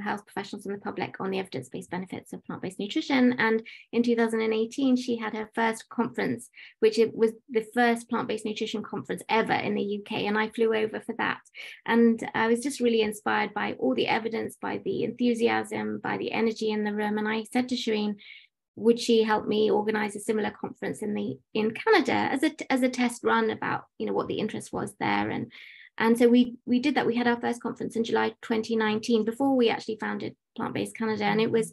health professionals and the public on the evidence-based benefits of plant-based nutrition. And in 2018, she had her first conference, which it was the first plant-based nutrition conference ever in the UK. And I flew over for that. And I was just really inspired by all the evidence, by the enthusiasm, by the energy in the room. And I said to Shereen, would she help me organize a similar conference in Canada as a test run about what the interest was there, and so we did that. We had our first conference in July 2019 before we actually founded Plant-Based Canada, and it was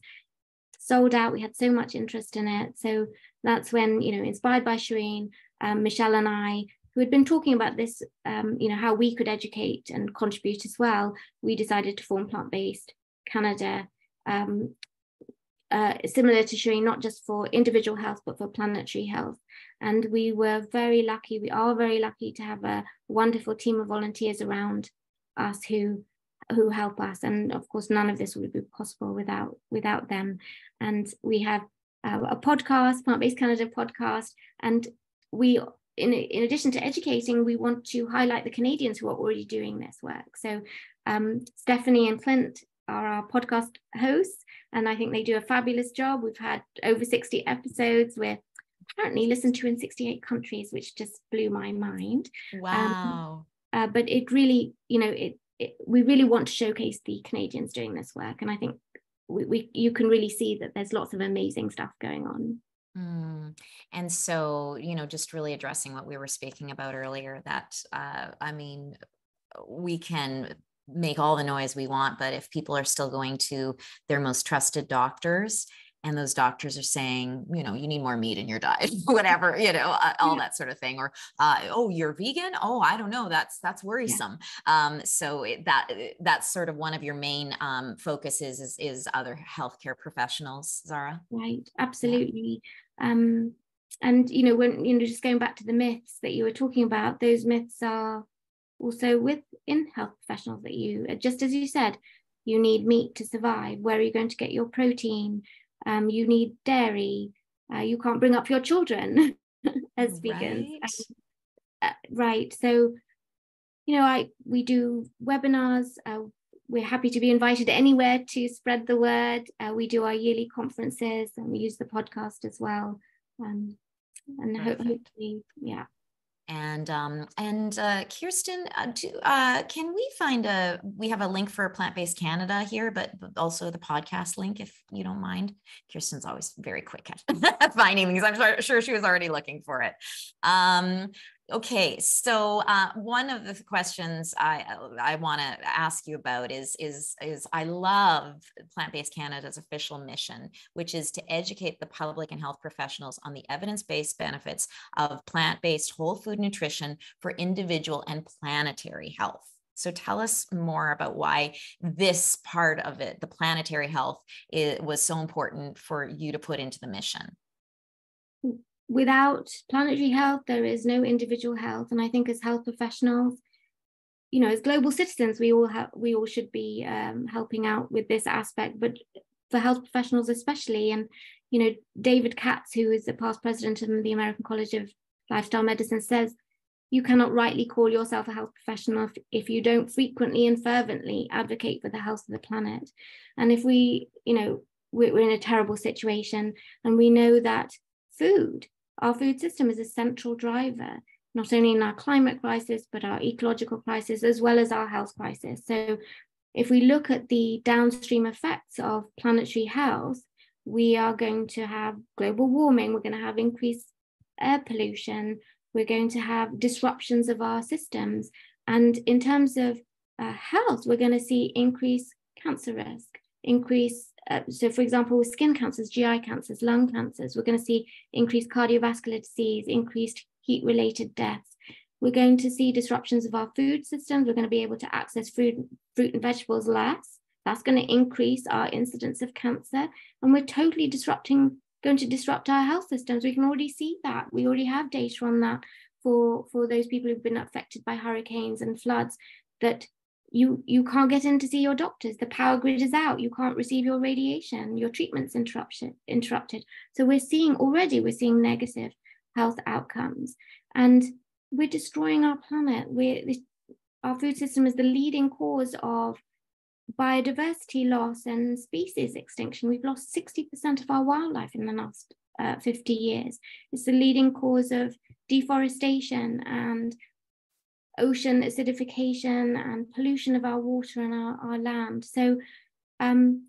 sold out. We had so much interest in it. So that's when, inspired by Shereen, Michelle and I, who had been talking about this, how we could educate and contribute as well, we decided to form Plant-Based Canada. Similar to Shereen, not just for individual health, but for planetary health. And we are very lucky to have a wonderful team of volunteers around us who help us. And of course, none of this would be possible without them. And we have a podcast, Plant-Based Canada podcast. And we, in addition to educating, we want to highlight the Canadians who are already doing this work. So Stephanie and Clint are our podcast hosts, and I think they do a fabulous job. We've had over 60 episodes. We're apparently listened to in 68 countries, which just blew my mind. Wow. But it really, we really want to showcase the Canadians doing this work. And I think you can really see that there's lots of amazing stuff going on. And so, you know, just really addressing what we were speaking about earlier, that, I mean, we can make all the noise we want, but if people are still going to their most trusted doctors and those doctors are saying, you know, you need more meat in your diet, whatever, you know, all that sort of thing, or, oh, you're vegan. Oh, I don't know. That's worrisome. Yeah. So that's sort of one of your main, focuses is other healthcare professionals, Zahra. Right. Absolutely. Yeah. And, you know, when, you know, just going back to the myths that you were talking about, those myths are also within health professionals that you, just as you said, you need meat to survive. Where are you going to get your protein? You need dairy, you can't bring up your children as vegans. Right. So, you know, we do webinars. We're happy to be invited anywhere to spread the word. We do our yearly conferences and we use the podcast as well. And hopefully, yeah. And Kirsten, can we find we have a link for Plant-Based Canada here, but also the podcast link, if you don't mind. Kirsten's always very quick at finding things. I'm sure she was already looking for it. Okay, so one of the questions I want to ask you about is I love Plant-Based Canada's official mission, which is to educate the public and health professionals on the evidence-based benefits of plant-based whole food nutrition for individual and planetary health. So tell us more about why this part of it, the planetary health, was so important for you to put into the mission. Without planetary health, there is no individual health. And I think as health professionals, you know, as global citizens, we all should be helping out with this aspect, but for health professionals especially. And, you know, David Katz, who is the past president of the American College of Lifestyle Medicine, says, you cannot rightly call yourself a health professional if you don't frequently and fervently advocate for the health of the planet. And if we, you know, we're in a terrible situation, and we know that food, our food system is a central driver, not only in our climate crisis, but our ecological crisis, as well as our health crisis. So if we look at the downstream effects of planetary health, we are going to have global warming, we're going to have increased air pollution, we're going to have disruptions of our systems. And in terms of health, we're going to see increased cancer risk, so for example, with skin cancers, GI cancers, lung cancers, we're going to see increased cardiovascular disease, increased heat-related deaths. We're going to see disruptions of our food systems. We're going to be able to access food, fruit and vegetables less. That's going to increase our incidence of cancer. And we're totally going to disrupt our health systems. We can already see that. We already have data on that for those people who've been affected by hurricanes and floods, that you can't get in to see your doctors, the power grid is out, you can't receive your radiation, your treatment's interrupted. So we're seeing negative health outcomes, and we're destroying our planet. Our food system is the leading cause of biodiversity loss and species extinction. We've lost 60% of our wildlife in the last 50 years. It's the leading cause of deforestation and ocean acidification and pollution of our water and our land. So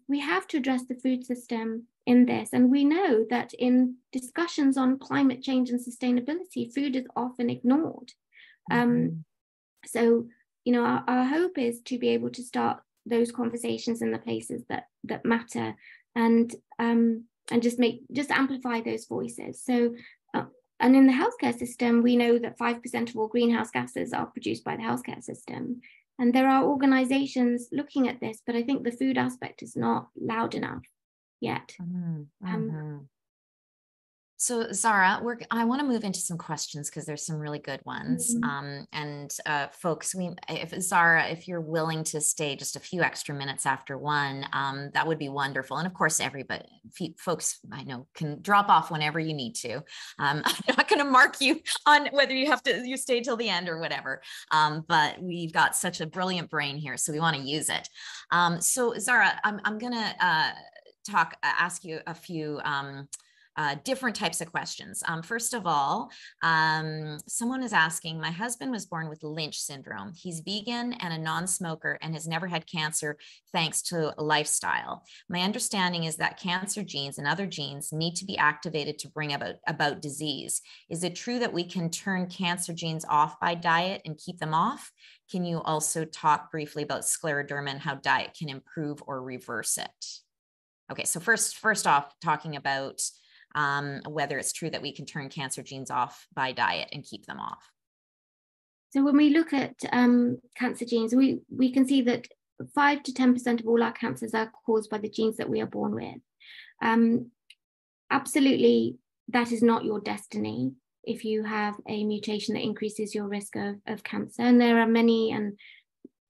we have to address the food system in this. And we know that in discussions on climate change and sustainability, food is often ignored. So, you know, our hope is to be able to start those conversations in the places that matter, and just amplify those voices. So, and in the healthcare system, we know that 5% of all greenhouse gases are produced by the healthcare system. And there are organizations looking at this, but I think the food aspect is not loud enough yet. So Zahra, I want to move into some questions because there's some really good ones. Folks, if Zahra, if you're willing to stay just a few extra minutes after one, that would be wonderful. And of course, everybody, folks, I know, can drop off whenever you need to. I'm not going to mark you on whether you stay till the end or whatever. But we've got such a brilliant brain here, so we want to use it. So Zahra, I'm going to ask you a few different types of questions. First of all, someone is asking, my husband was born with Lynch syndrome. He's vegan and a non-smoker and has never had cancer thanks to lifestyle. My understanding is that cancer genes and other genes need to be activated to bring about disease. Is it true that we can turn cancer genes off by diet and keep them off? Can you also talk briefly about scleroderma and how diet can improve or reverse it? Okay, so first off, talking about whether it's true that we can turn cancer genes off by diet and keep them off. So when we look at cancer genes, we can see that 5 to 10% of all our cancers are caused by the genes that we are born with. Absolutely, that is not your destiny if you have a mutation that increases your risk of cancer. And there are many, and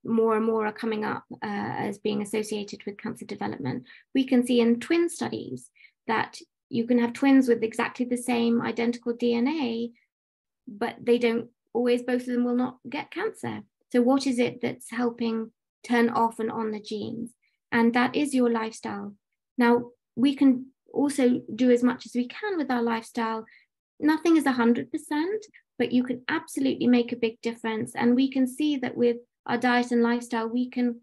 more are coming up as being associated with cancer development. We can see in twin studies that you can have twins with exactly the same identical DNA, but they don't always, both of them will not get cancer. So what is it that's helping turn off and on the genes? And that is your lifestyle. Now, we can also do as much as we can with our lifestyle. Nothing is 100%, but you can absolutely make a big difference. And we can see that with our diet and lifestyle, we can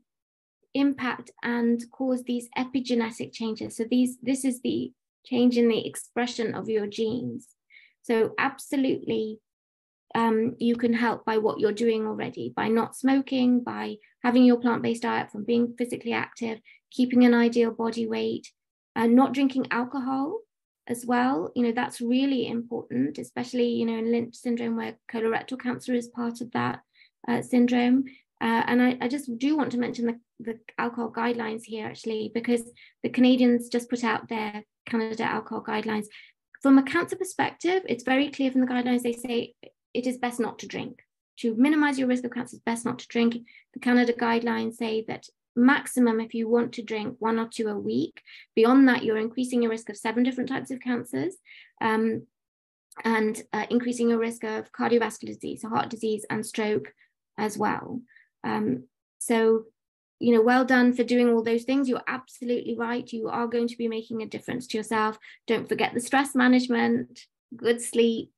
impact and cause these epigenetic changes. So this is the change in the expression of your genes. So absolutely, you can help by what you're doing already, by not smoking, by having your plant-based diet, from being physically active, keeping an ideal body weight, and not drinking alcohol as well. You know, that's really important, especially, you know, in Lynch syndrome, where colorectal cancer is part of that syndrome. And I just do want to mention the alcohol guidelines here, actually, because the Canadians just put out their Canada alcohol guidelines. From a cancer perspective, it's very clear from the guidelines, they say it is best not to drink. To minimize your risk of cancer, it's best not to drink. The Canada guidelines say that maximum, if you want to drink, 1 or 2 a week. Beyond that, you're increasing your risk of 7 different types of cancers, and increasing your risk of cardiovascular disease, so heart disease and stroke as well. So, you know, well done for doing all those things. You're absolutely right. You are going to be making a difference to yourself. Don't forget the stress management, good sleep,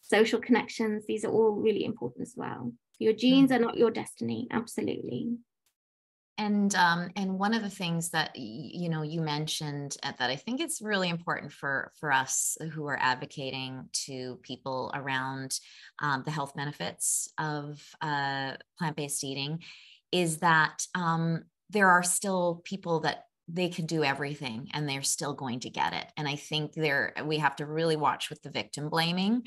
social connections. These are all really important as well. Your genes are not your destiny. Absolutely. And one of the things that, you know, you mentioned that I think it's really important for us who are advocating to people around the health benefits of plant-based eating is that there are still people that they can do everything and they're still going to get it. And I think we have to really watch with the victim blaming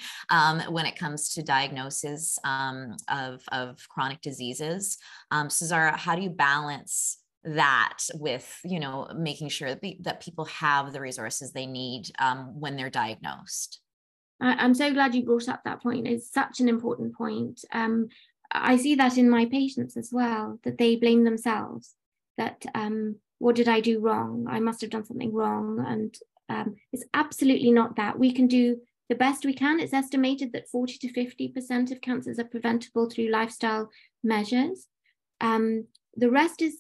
when it comes to diagnosis of chronic diseases. So Zahra, how do you balance that with, you know, making sure that people have the resources they need when they're diagnosed? I'm so glad you brought up that point. It's such an important point. I see that in my patients as well, that they blame themselves, that what did I do wrong? I must have done something wrong. And it's absolutely not that. We can do the best we can. It's estimated that 40 to 50% of cancers are preventable through lifestyle measures. The rest is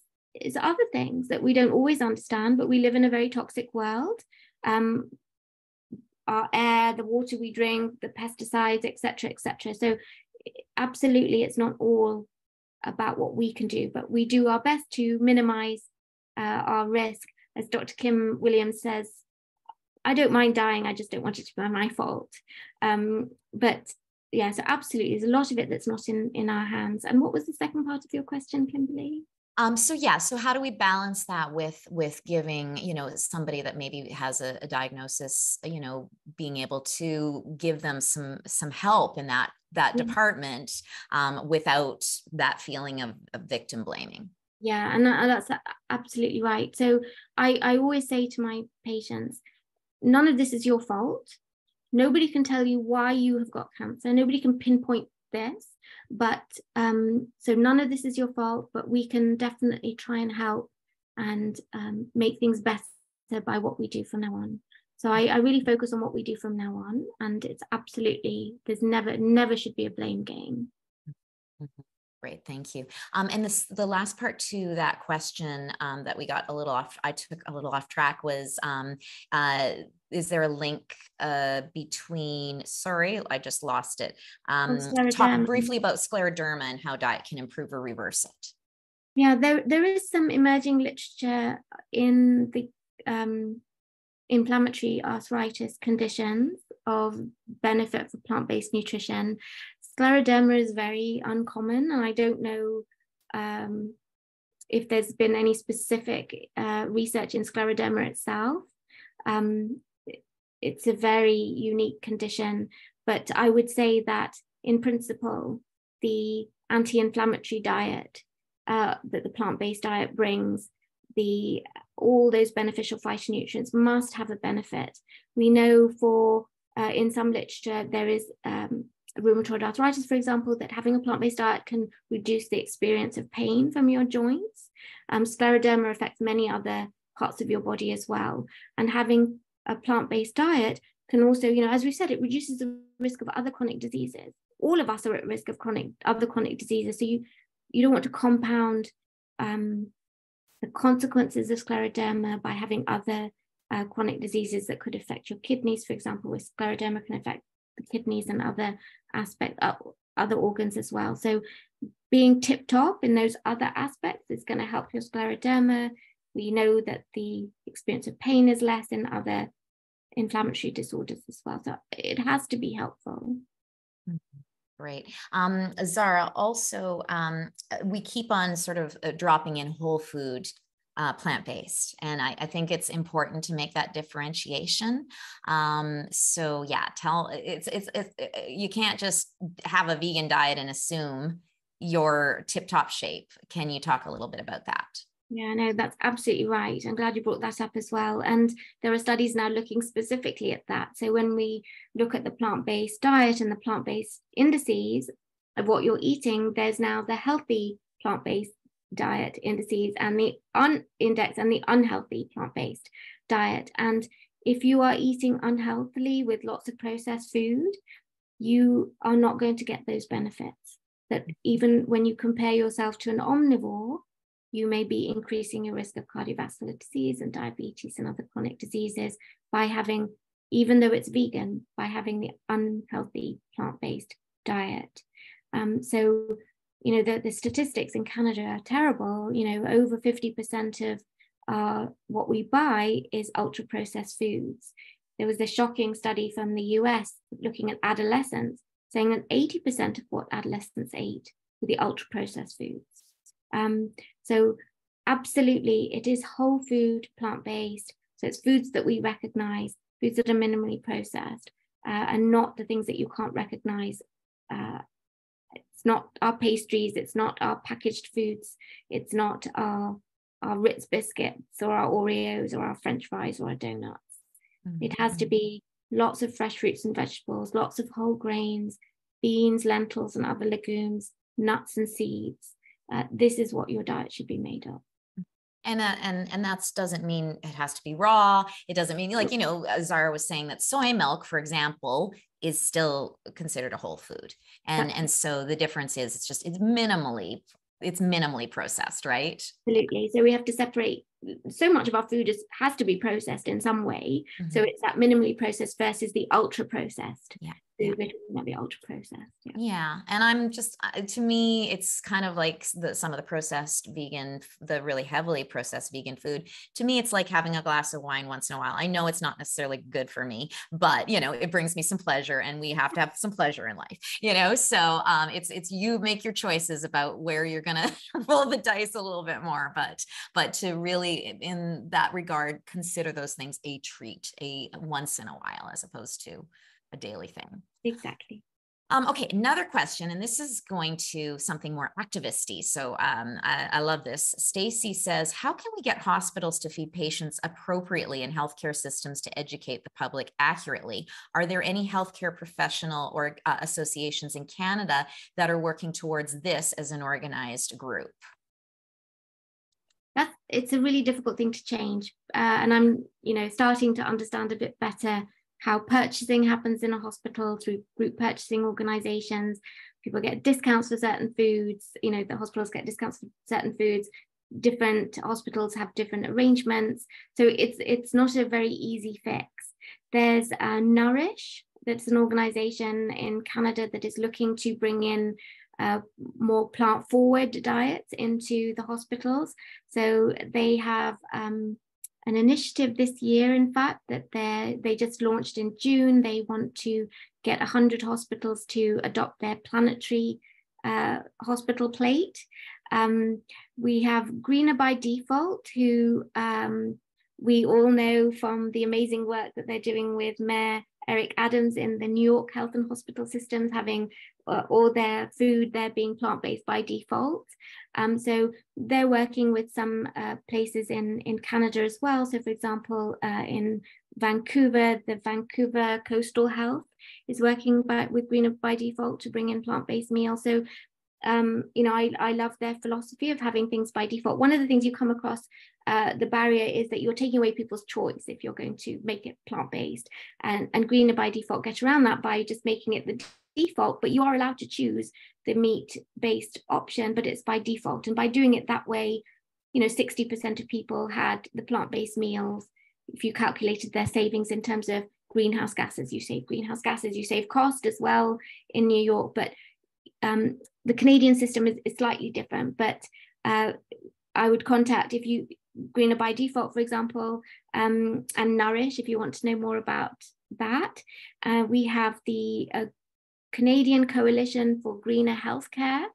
other things that we don't always understand, but we live in a very toxic world. Our air, the water we drink, the pesticides, et cetera, et cetera. So absolutely, it's not all about what we can do, but we do our best to minimize our risk. As Dr. Kim Williams says, I don't mind dying, I just don't want it to be my fault. But yeah, so absolutely, there's a lot of it that's not in our hands. And what was the second part of your question, Kimberly? So how do we balance that with giving, you know, somebody that maybe has a diagnosis, you know, being able to give them some help in that mm-hmm. department without that feeling of victim blaming? Yeah, and that's absolutely right. So I always say to my patients, none of this is your fault. Nobody can tell you why you have got cancer. Nobody can pinpoint this, but so none of this is your fault, but we can definitely try and help and make things better by what we do from now on. So I really focus on what we do from now on, and it's absolutely, there's never should be a blame game. Mm-hmm. Great, thank you. And the last part to that question that we got a little off, I took a little off track was, is there a link between, sorry, I just lost it. Talk briefly about scleroderma and how diet can improve or reverse it. Yeah, there is some emerging literature in the inflammatory arthritis conditions of benefit for plant-based nutrition. Scleroderma is very uncommon, and I don't know if there's been any specific research in scleroderma itself. It's a very unique condition, but I would say that in principle, the anti-inflammatory diet that the plant-based diet brings, all those beneficial phytonutrients must have a benefit. We know for in some literature there is rheumatoid arthritis, for example, that having a plant-based diet can reduce the experience of pain from your joints. Scleroderma affects many other parts of your body as well, and having a plant-based diet can also, you know, as we said, it reduces the risk of other chronic diseases. All of us are at risk of other chronic diseases, so you don't want to compound the consequences of scleroderma by having other chronic diseases that could affect your kidneys, for example, with scleroderma can affect the kidneys and other organs as well. So being tip-top in those other aspects is going to help your scleroderma. We know that the experience of pain is less in other inflammatory disorders as well. So it has to be helpful. Mm-hmm. Great. Zahra, also, we keep on sort of dropping in whole food, plant-based, and I think it's important to make that differentiation. So yeah, you can't just have a vegan diet and assume you're tip-top shape. Can you talk a little bit about that? Yeah, no, that's absolutely right. I'm glad you brought that up as well. And there are studies now looking specifically at that. So when we look at the plant-based diet and the plant-based indices of what you're eating, there's now the healthy plant-based diet indices and the index and the unhealthy plant-based diet. And if you are eating unhealthily with lots of processed food, you are not going to get those benefits that even when you compare yourself to an omnivore, you may be increasing your risk of cardiovascular disease and diabetes and other chronic diseases by having, even though it's vegan, by having the unhealthy plant-based diet. So, you know, the statistics in Canada are terrible. You know, over 50% of what we buy is ultra-processed foods. There was a shocking study from the US looking at adolescents, saying that 80% of what adolescents ate were the ultra-processed foods. So absolutely, it is whole food, plant-based. So it's foods that we recognize, foods that are minimally processed, and not the things that you can't recognize. It's not our pastries, it's not our packaged foods, it's not our Ritz biscuits or our Oreos or our French fries or our donuts. Mm-hmm. It has to be lots of fresh fruits and vegetables, lots of whole grains, beans, lentils, and other legumes, nuts and seeds. This is what your diet should be made of. And that doesn't mean it has to be raw. It doesn't mean, like, you know, Zahra was saying that soy milk, for example, is still considered a whole food. And so the difference is it's minimally processed, right? Absolutely. So we have to separate. So much of our food has to be processed in some way. Mm-hmm. So it's that minimally processed versus the ultra processed. Yeah. So we're talking about the ultra processed. Yeah. Yeah. And I'm just, to me, it's kind of like some of the processed vegan, the really heavily processed vegan food. To me, it's like having a glass of wine once in a while. I know it's not necessarily good for me, but, you know, it brings me some pleasure, and we have to have some pleasure in life, you know? So it's, you make your choices about where you're going to roll the dice a little bit more, but to really, in that regard, consider those things a treat, a once in a while, as opposed to a daily thing. Exactly. Okay, another question, and this is going to something more activisty. So I love this. Stacy says, how can we get hospitals to feed patients appropriately and healthcare systems to educate the public accurately? Are there any healthcare professional or associations in Canada that are working towards this as an organized group? It's a really difficult thing to change, and I'm, you know, starting to understand a bit better how purchasing happens in a hospital through group purchasing organizations. People get discounts for certain foods, you know, the hospitals get discounts for certain foods, different hospitals have different arrangements. So it's not a very easy fix. There's Nourish, that's an organization in Canada that is looking to bring in more plant-forward diets into the hospitals. So they have an initiative this year, in fact, that they just launched in June. They want to get 100 hospitals to adopt their planetary hospital plate. We have Greener by Default, who we all know from the amazing work that they're doing with Mayor Eric Adams in the New York health and hospital systems, having all their food there being plant-based by default. So they're working with some places in Canada as well. So for example, in Vancouver, the Vancouver Coastal Health is working with Greener by Default to bring in plant-based meals. So, you know, I love their philosophy of having things by default. One of the things you come across, the barrier is that you're taking away people's choice if you're going to make it plant-based, and Greener by Default get around that by just making it the default, but you are allowed to choose the meat-based option, but it's by default. And by doing it that way, you know, 60% of people had the plant-based meals. If you calculated their savings in terms of greenhouse gases, you save cost as well in New York, but the Canadian system is slightly different, but I would contact Greener by Default, for example, and Nourish, if you want to know more about that. We have the Canadian Coalition for Greener Healthcare.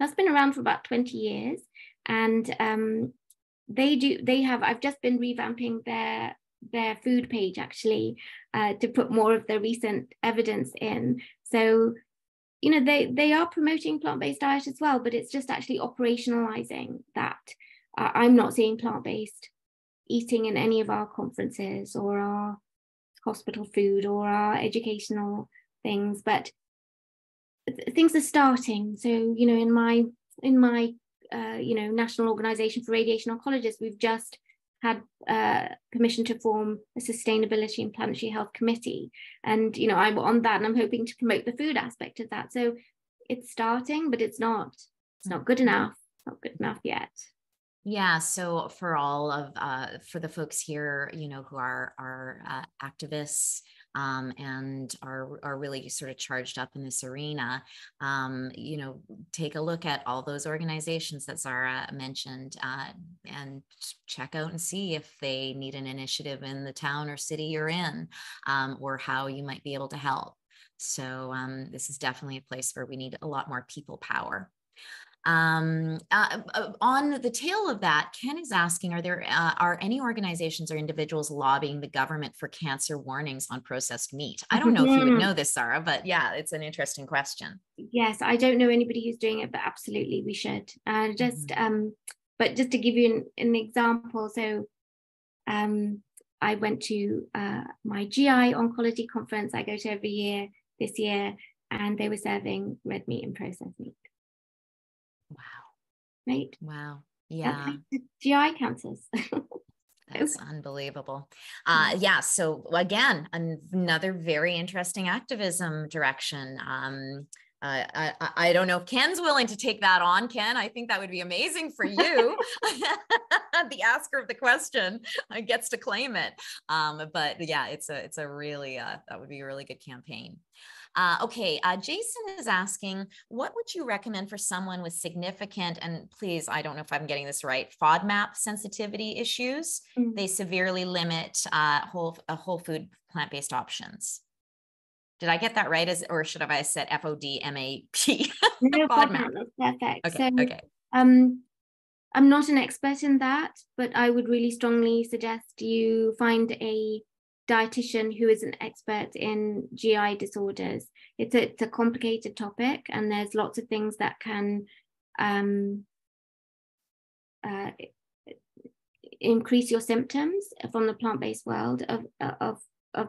That's been around for about 20 years. And I've just been revamping their food page, actually, to put more of the recent evidence in. So, you know, they are promoting plant-based diet as well, but it's just actually operationalizing that. I'm not seeing plant-based eating in any of our conferences or our hospital food or our educational things, but things are starting. So, you know, in my you know, National Organization for Radiation Oncologists, we've just had permission to form a sustainability and planetary health committee, and you know, I'm on that, and I'm hoping to promote the food aspect of that. So it's starting, but it's not good enough. Not good enough yet. Yeah. So for the folks here, you know, who are activists, and are really sort of charged up in this arena, you know, take a look at all those organizations that Zahra mentioned, and check out and see if they need an initiative in the town or city you're in, or how you might be able to help. So this is definitely a place where we need a lot more people power. On the tail of that, Ken is asking, are any organizations or individuals lobbying the government for cancer warnings on processed meat? I don't know if you would know this, Zahra, but yeah, it's an interesting question. Yes, I don't know anybody who's doing it, but absolutely we should. But just to give you an example, so I went to my GI oncology conference I go to every year this year, and they were serving red meat and processed meat. Wow. Right. Wow. Yeah. GI cancers. That's unbelievable. Yeah. So again, another very interesting activism direction. I don't know if Ken's willing to take that on. Ken, I think that would be amazing for you. The asker of the question gets to claim it. But yeah, it's a really, that would be a really good campaign. Okay, Jason is asking, what would you recommend for someone with significant, and please, I don't know if I'm getting this right, FODMAP sensitivity issues? Mm-hmm. They severely limit whole food plant-based options. Did I get that right, or should I have said F-O-D-M-A-P? No, FODMAP, that's perfect. Okay, so, okay. I'm not an expert in that, but I would really strongly suggest you find a dietitian who is an expert in GI disorders. It's a complicated topic, and there's lots of things that can increase your symptoms from the plant-based world of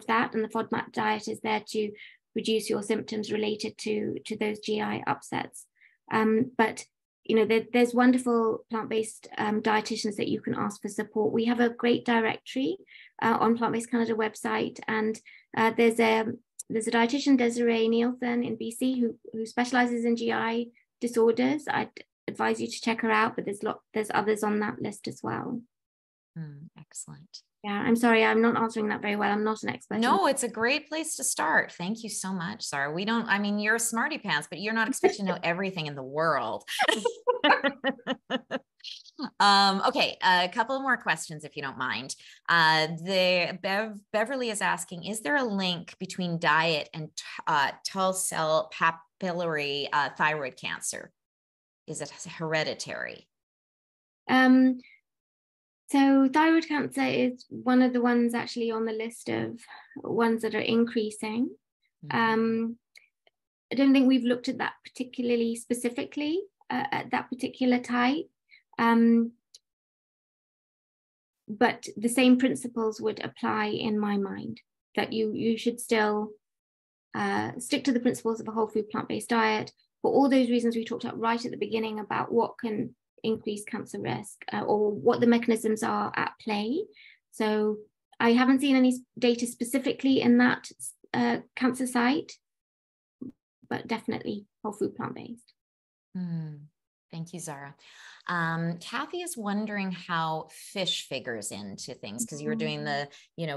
that, and the FODMAP diet is there to reduce your symptoms related to those GI upsets. But you know, there's wonderful plant-based dietitians that you can ask for support. We have a great directory on Plant-Based Canada website, and There's a dietitian, Desiree Nielsen in BC, who specializes in GI disorders. I'd advise you to check her out, but there's others on that list as well. Excellent. Yeah, I'm sorry, I'm not answering that very well. I'm not an expert. No, it's a great place to start. Thank you so much, Zahra. We don't, I mean, you're a smarty pants, but you're not expected to know everything in the world. Okay, a couple more questions, if you don't mind. Beverly is asking, is there a link between diet and tall cell papillary thyroid cancer? Is it hereditary? So thyroid cancer is one of the ones actually on the list of ones that are increasing. I don't think we've looked at that particularly specifically at that particular type. But the same principles would apply in my mind, that you should still stick to the principles of a whole food plant-based diet for all those reasons we talked about right at the beginning about what can increase cancer risk or what the mechanisms are at play. So I haven't seen any data specifically in that cancer site, but definitely whole food plant-based. Thank you, Zahra. Kathy is wondering how fish figures into things, because you were doing the,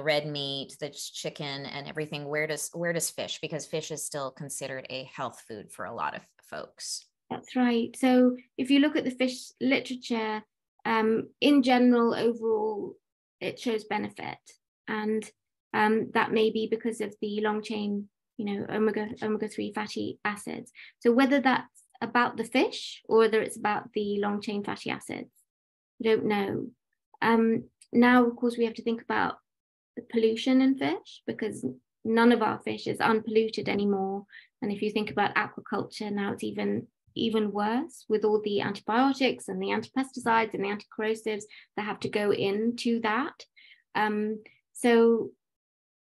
red meat, the chicken and everything. Where does fish, because fish is still considered a health food for a lot of folks. That's right. So if you look at the fish literature, in general, overall, it shows benefit. And that may be because of the long chain, omega-3 fatty acids. So whether that's about the fish or whether it's about the long chain fatty acids, I don't know. Now, of course, we have to think about the pollution in fish, because none of our fish is unpolluted anymore. And if you think about aquaculture, now it's even worse with all the antibiotics and the anti-pesticides and the anti-corrosives that have to go into that. So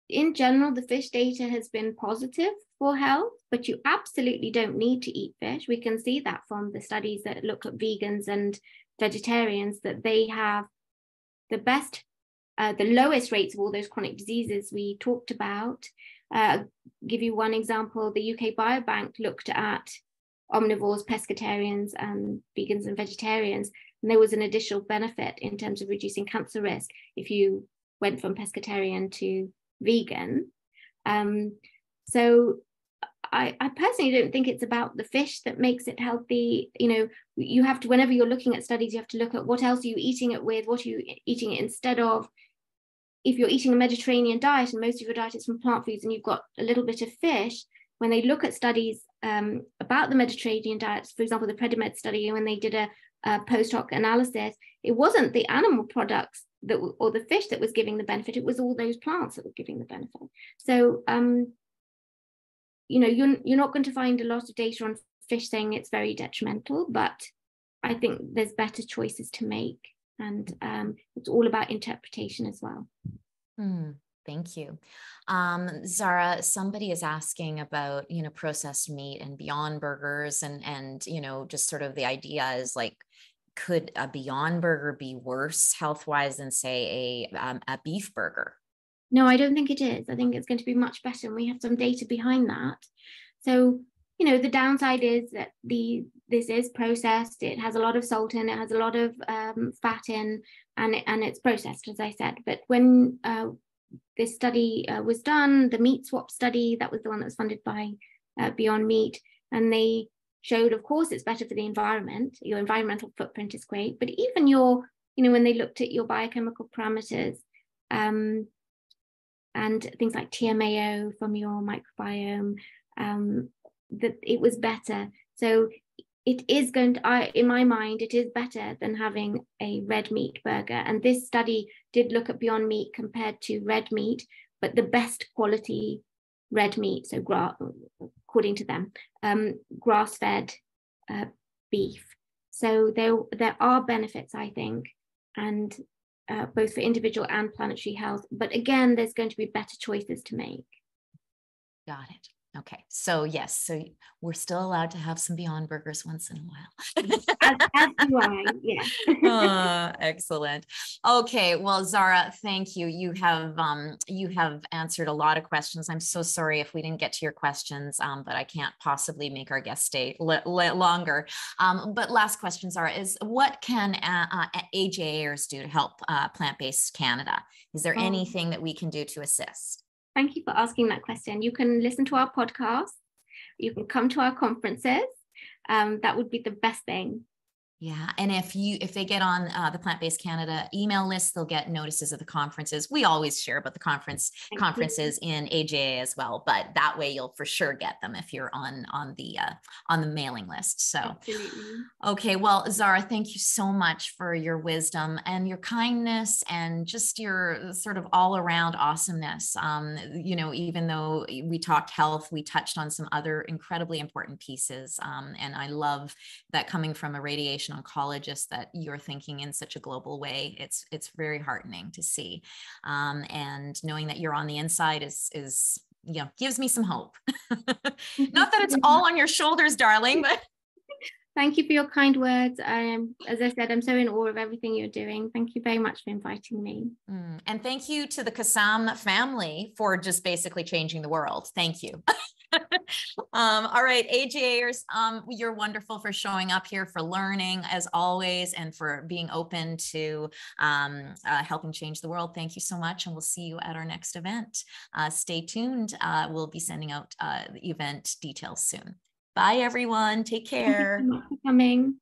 in general, the fish data has been positive for health, but you absolutely don't need to eat fish. We can see that from the studies that look at vegans and vegetarians, that they have the lowest rates of all those chronic diseases we talked about. Give you one example, the UK Biobank looked at omnivores, pescatarians, and vegans and vegetarians, and there was an additional benefit in terms of reducing cancer risk if you went from pescatarian to vegan. So I personally don't think it's about the fish that makes it healthy. You have to, whenever you're looking at studies, you have to look at what else are you eating it with, what are you eating it instead of. If you're eating a Mediterranean diet and most of your diet is from plant foods and you've got a little bit of fish, when they look at studies about the Mediterranean diets, for example, the PREDIMED study, when they did a post hoc analysis, it wasn't the animal products that or the fish that was giving the benefit, it was all those plants that were giving the benefit. So, you're not going to find a lot of data on fish saying it's very detrimental, but I think there's better choices to make. And it's all about interpretation as well. Thank you. Zahra, somebody is asking about, processed meat and Beyond Burgers and, just sort of the idea is like, could a Beyond Burger be worse health-wise than say a beef burger? No, I don't think it is. I think it's going to be much better. And we have some data behind that. So, the downside is that this is processed. It has a lot of salt in, it has a lot of fat in, and it's processed, as I said. But when this study was done, the meat swap study, that was the one that was funded by Beyond Meat, and they showed, of course, it's better for the environment. Your environmental footprint is great, but even when they looked at your biochemical parameters and things like TMAO from your microbiome, that it was better. So it is going to, in my mind, it is better than having a red meat burger. And this study did look at Beyond Meat compared to red meat, but the best quality red meat, so according to them, grass-fed beef. So there are benefits, I think, and both for individual and planetary health. But again, there's going to be better choices to make. Got it. Okay. So yes, so we're still allowed to have some Beyond Burgers once in a while. As do I, yeah. Excellent. Okay. Well, Zahra, thank you. You have answered a lot of questions. I'm so sorry if we didn't get to your questions, but I can't possibly make our guest stay longer. But last question, Zahra, is what can AJAers do to help Plant-Based Canada? Is there anything that we can do to assist? Thank you for asking that question. You can listen to our podcast. You can come to our conferences. That would be the best thing. Yeah. And if they get on the Plant-Based Canada email list, they'll get notices of the conferences. We always share about the conferences in AJA as well, but that way you'll for sure get them if you're on the mailing list. So, absolutely. Okay. Well, Zahra, thank you so much for your wisdom and your kindness and just your sort of all around awesomeness. You know, even though we talked health, we touched on some other incredibly important pieces. And I love that coming from a radiation oncologist that you're thinking in such a global way. It's very heartening to see, and knowing that you're on the inside is you know, gives me some hope. Not that it's all on your shoulders, darling, but thank you for your kind words. As I said, I'm so in awe of everything you're doing. Thank you very much for inviting me. And thank you to the Kassam family for just basically changing the world. Thank you. All right, AJAers, you're wonderful for showing up here, for learning as always, and for being open to helping change the world. Thank you so much, and we'll see you at our next event. Stay tuned. We'll be sending out the event details soon. Bye, everyone. Take care. Thank you for coming.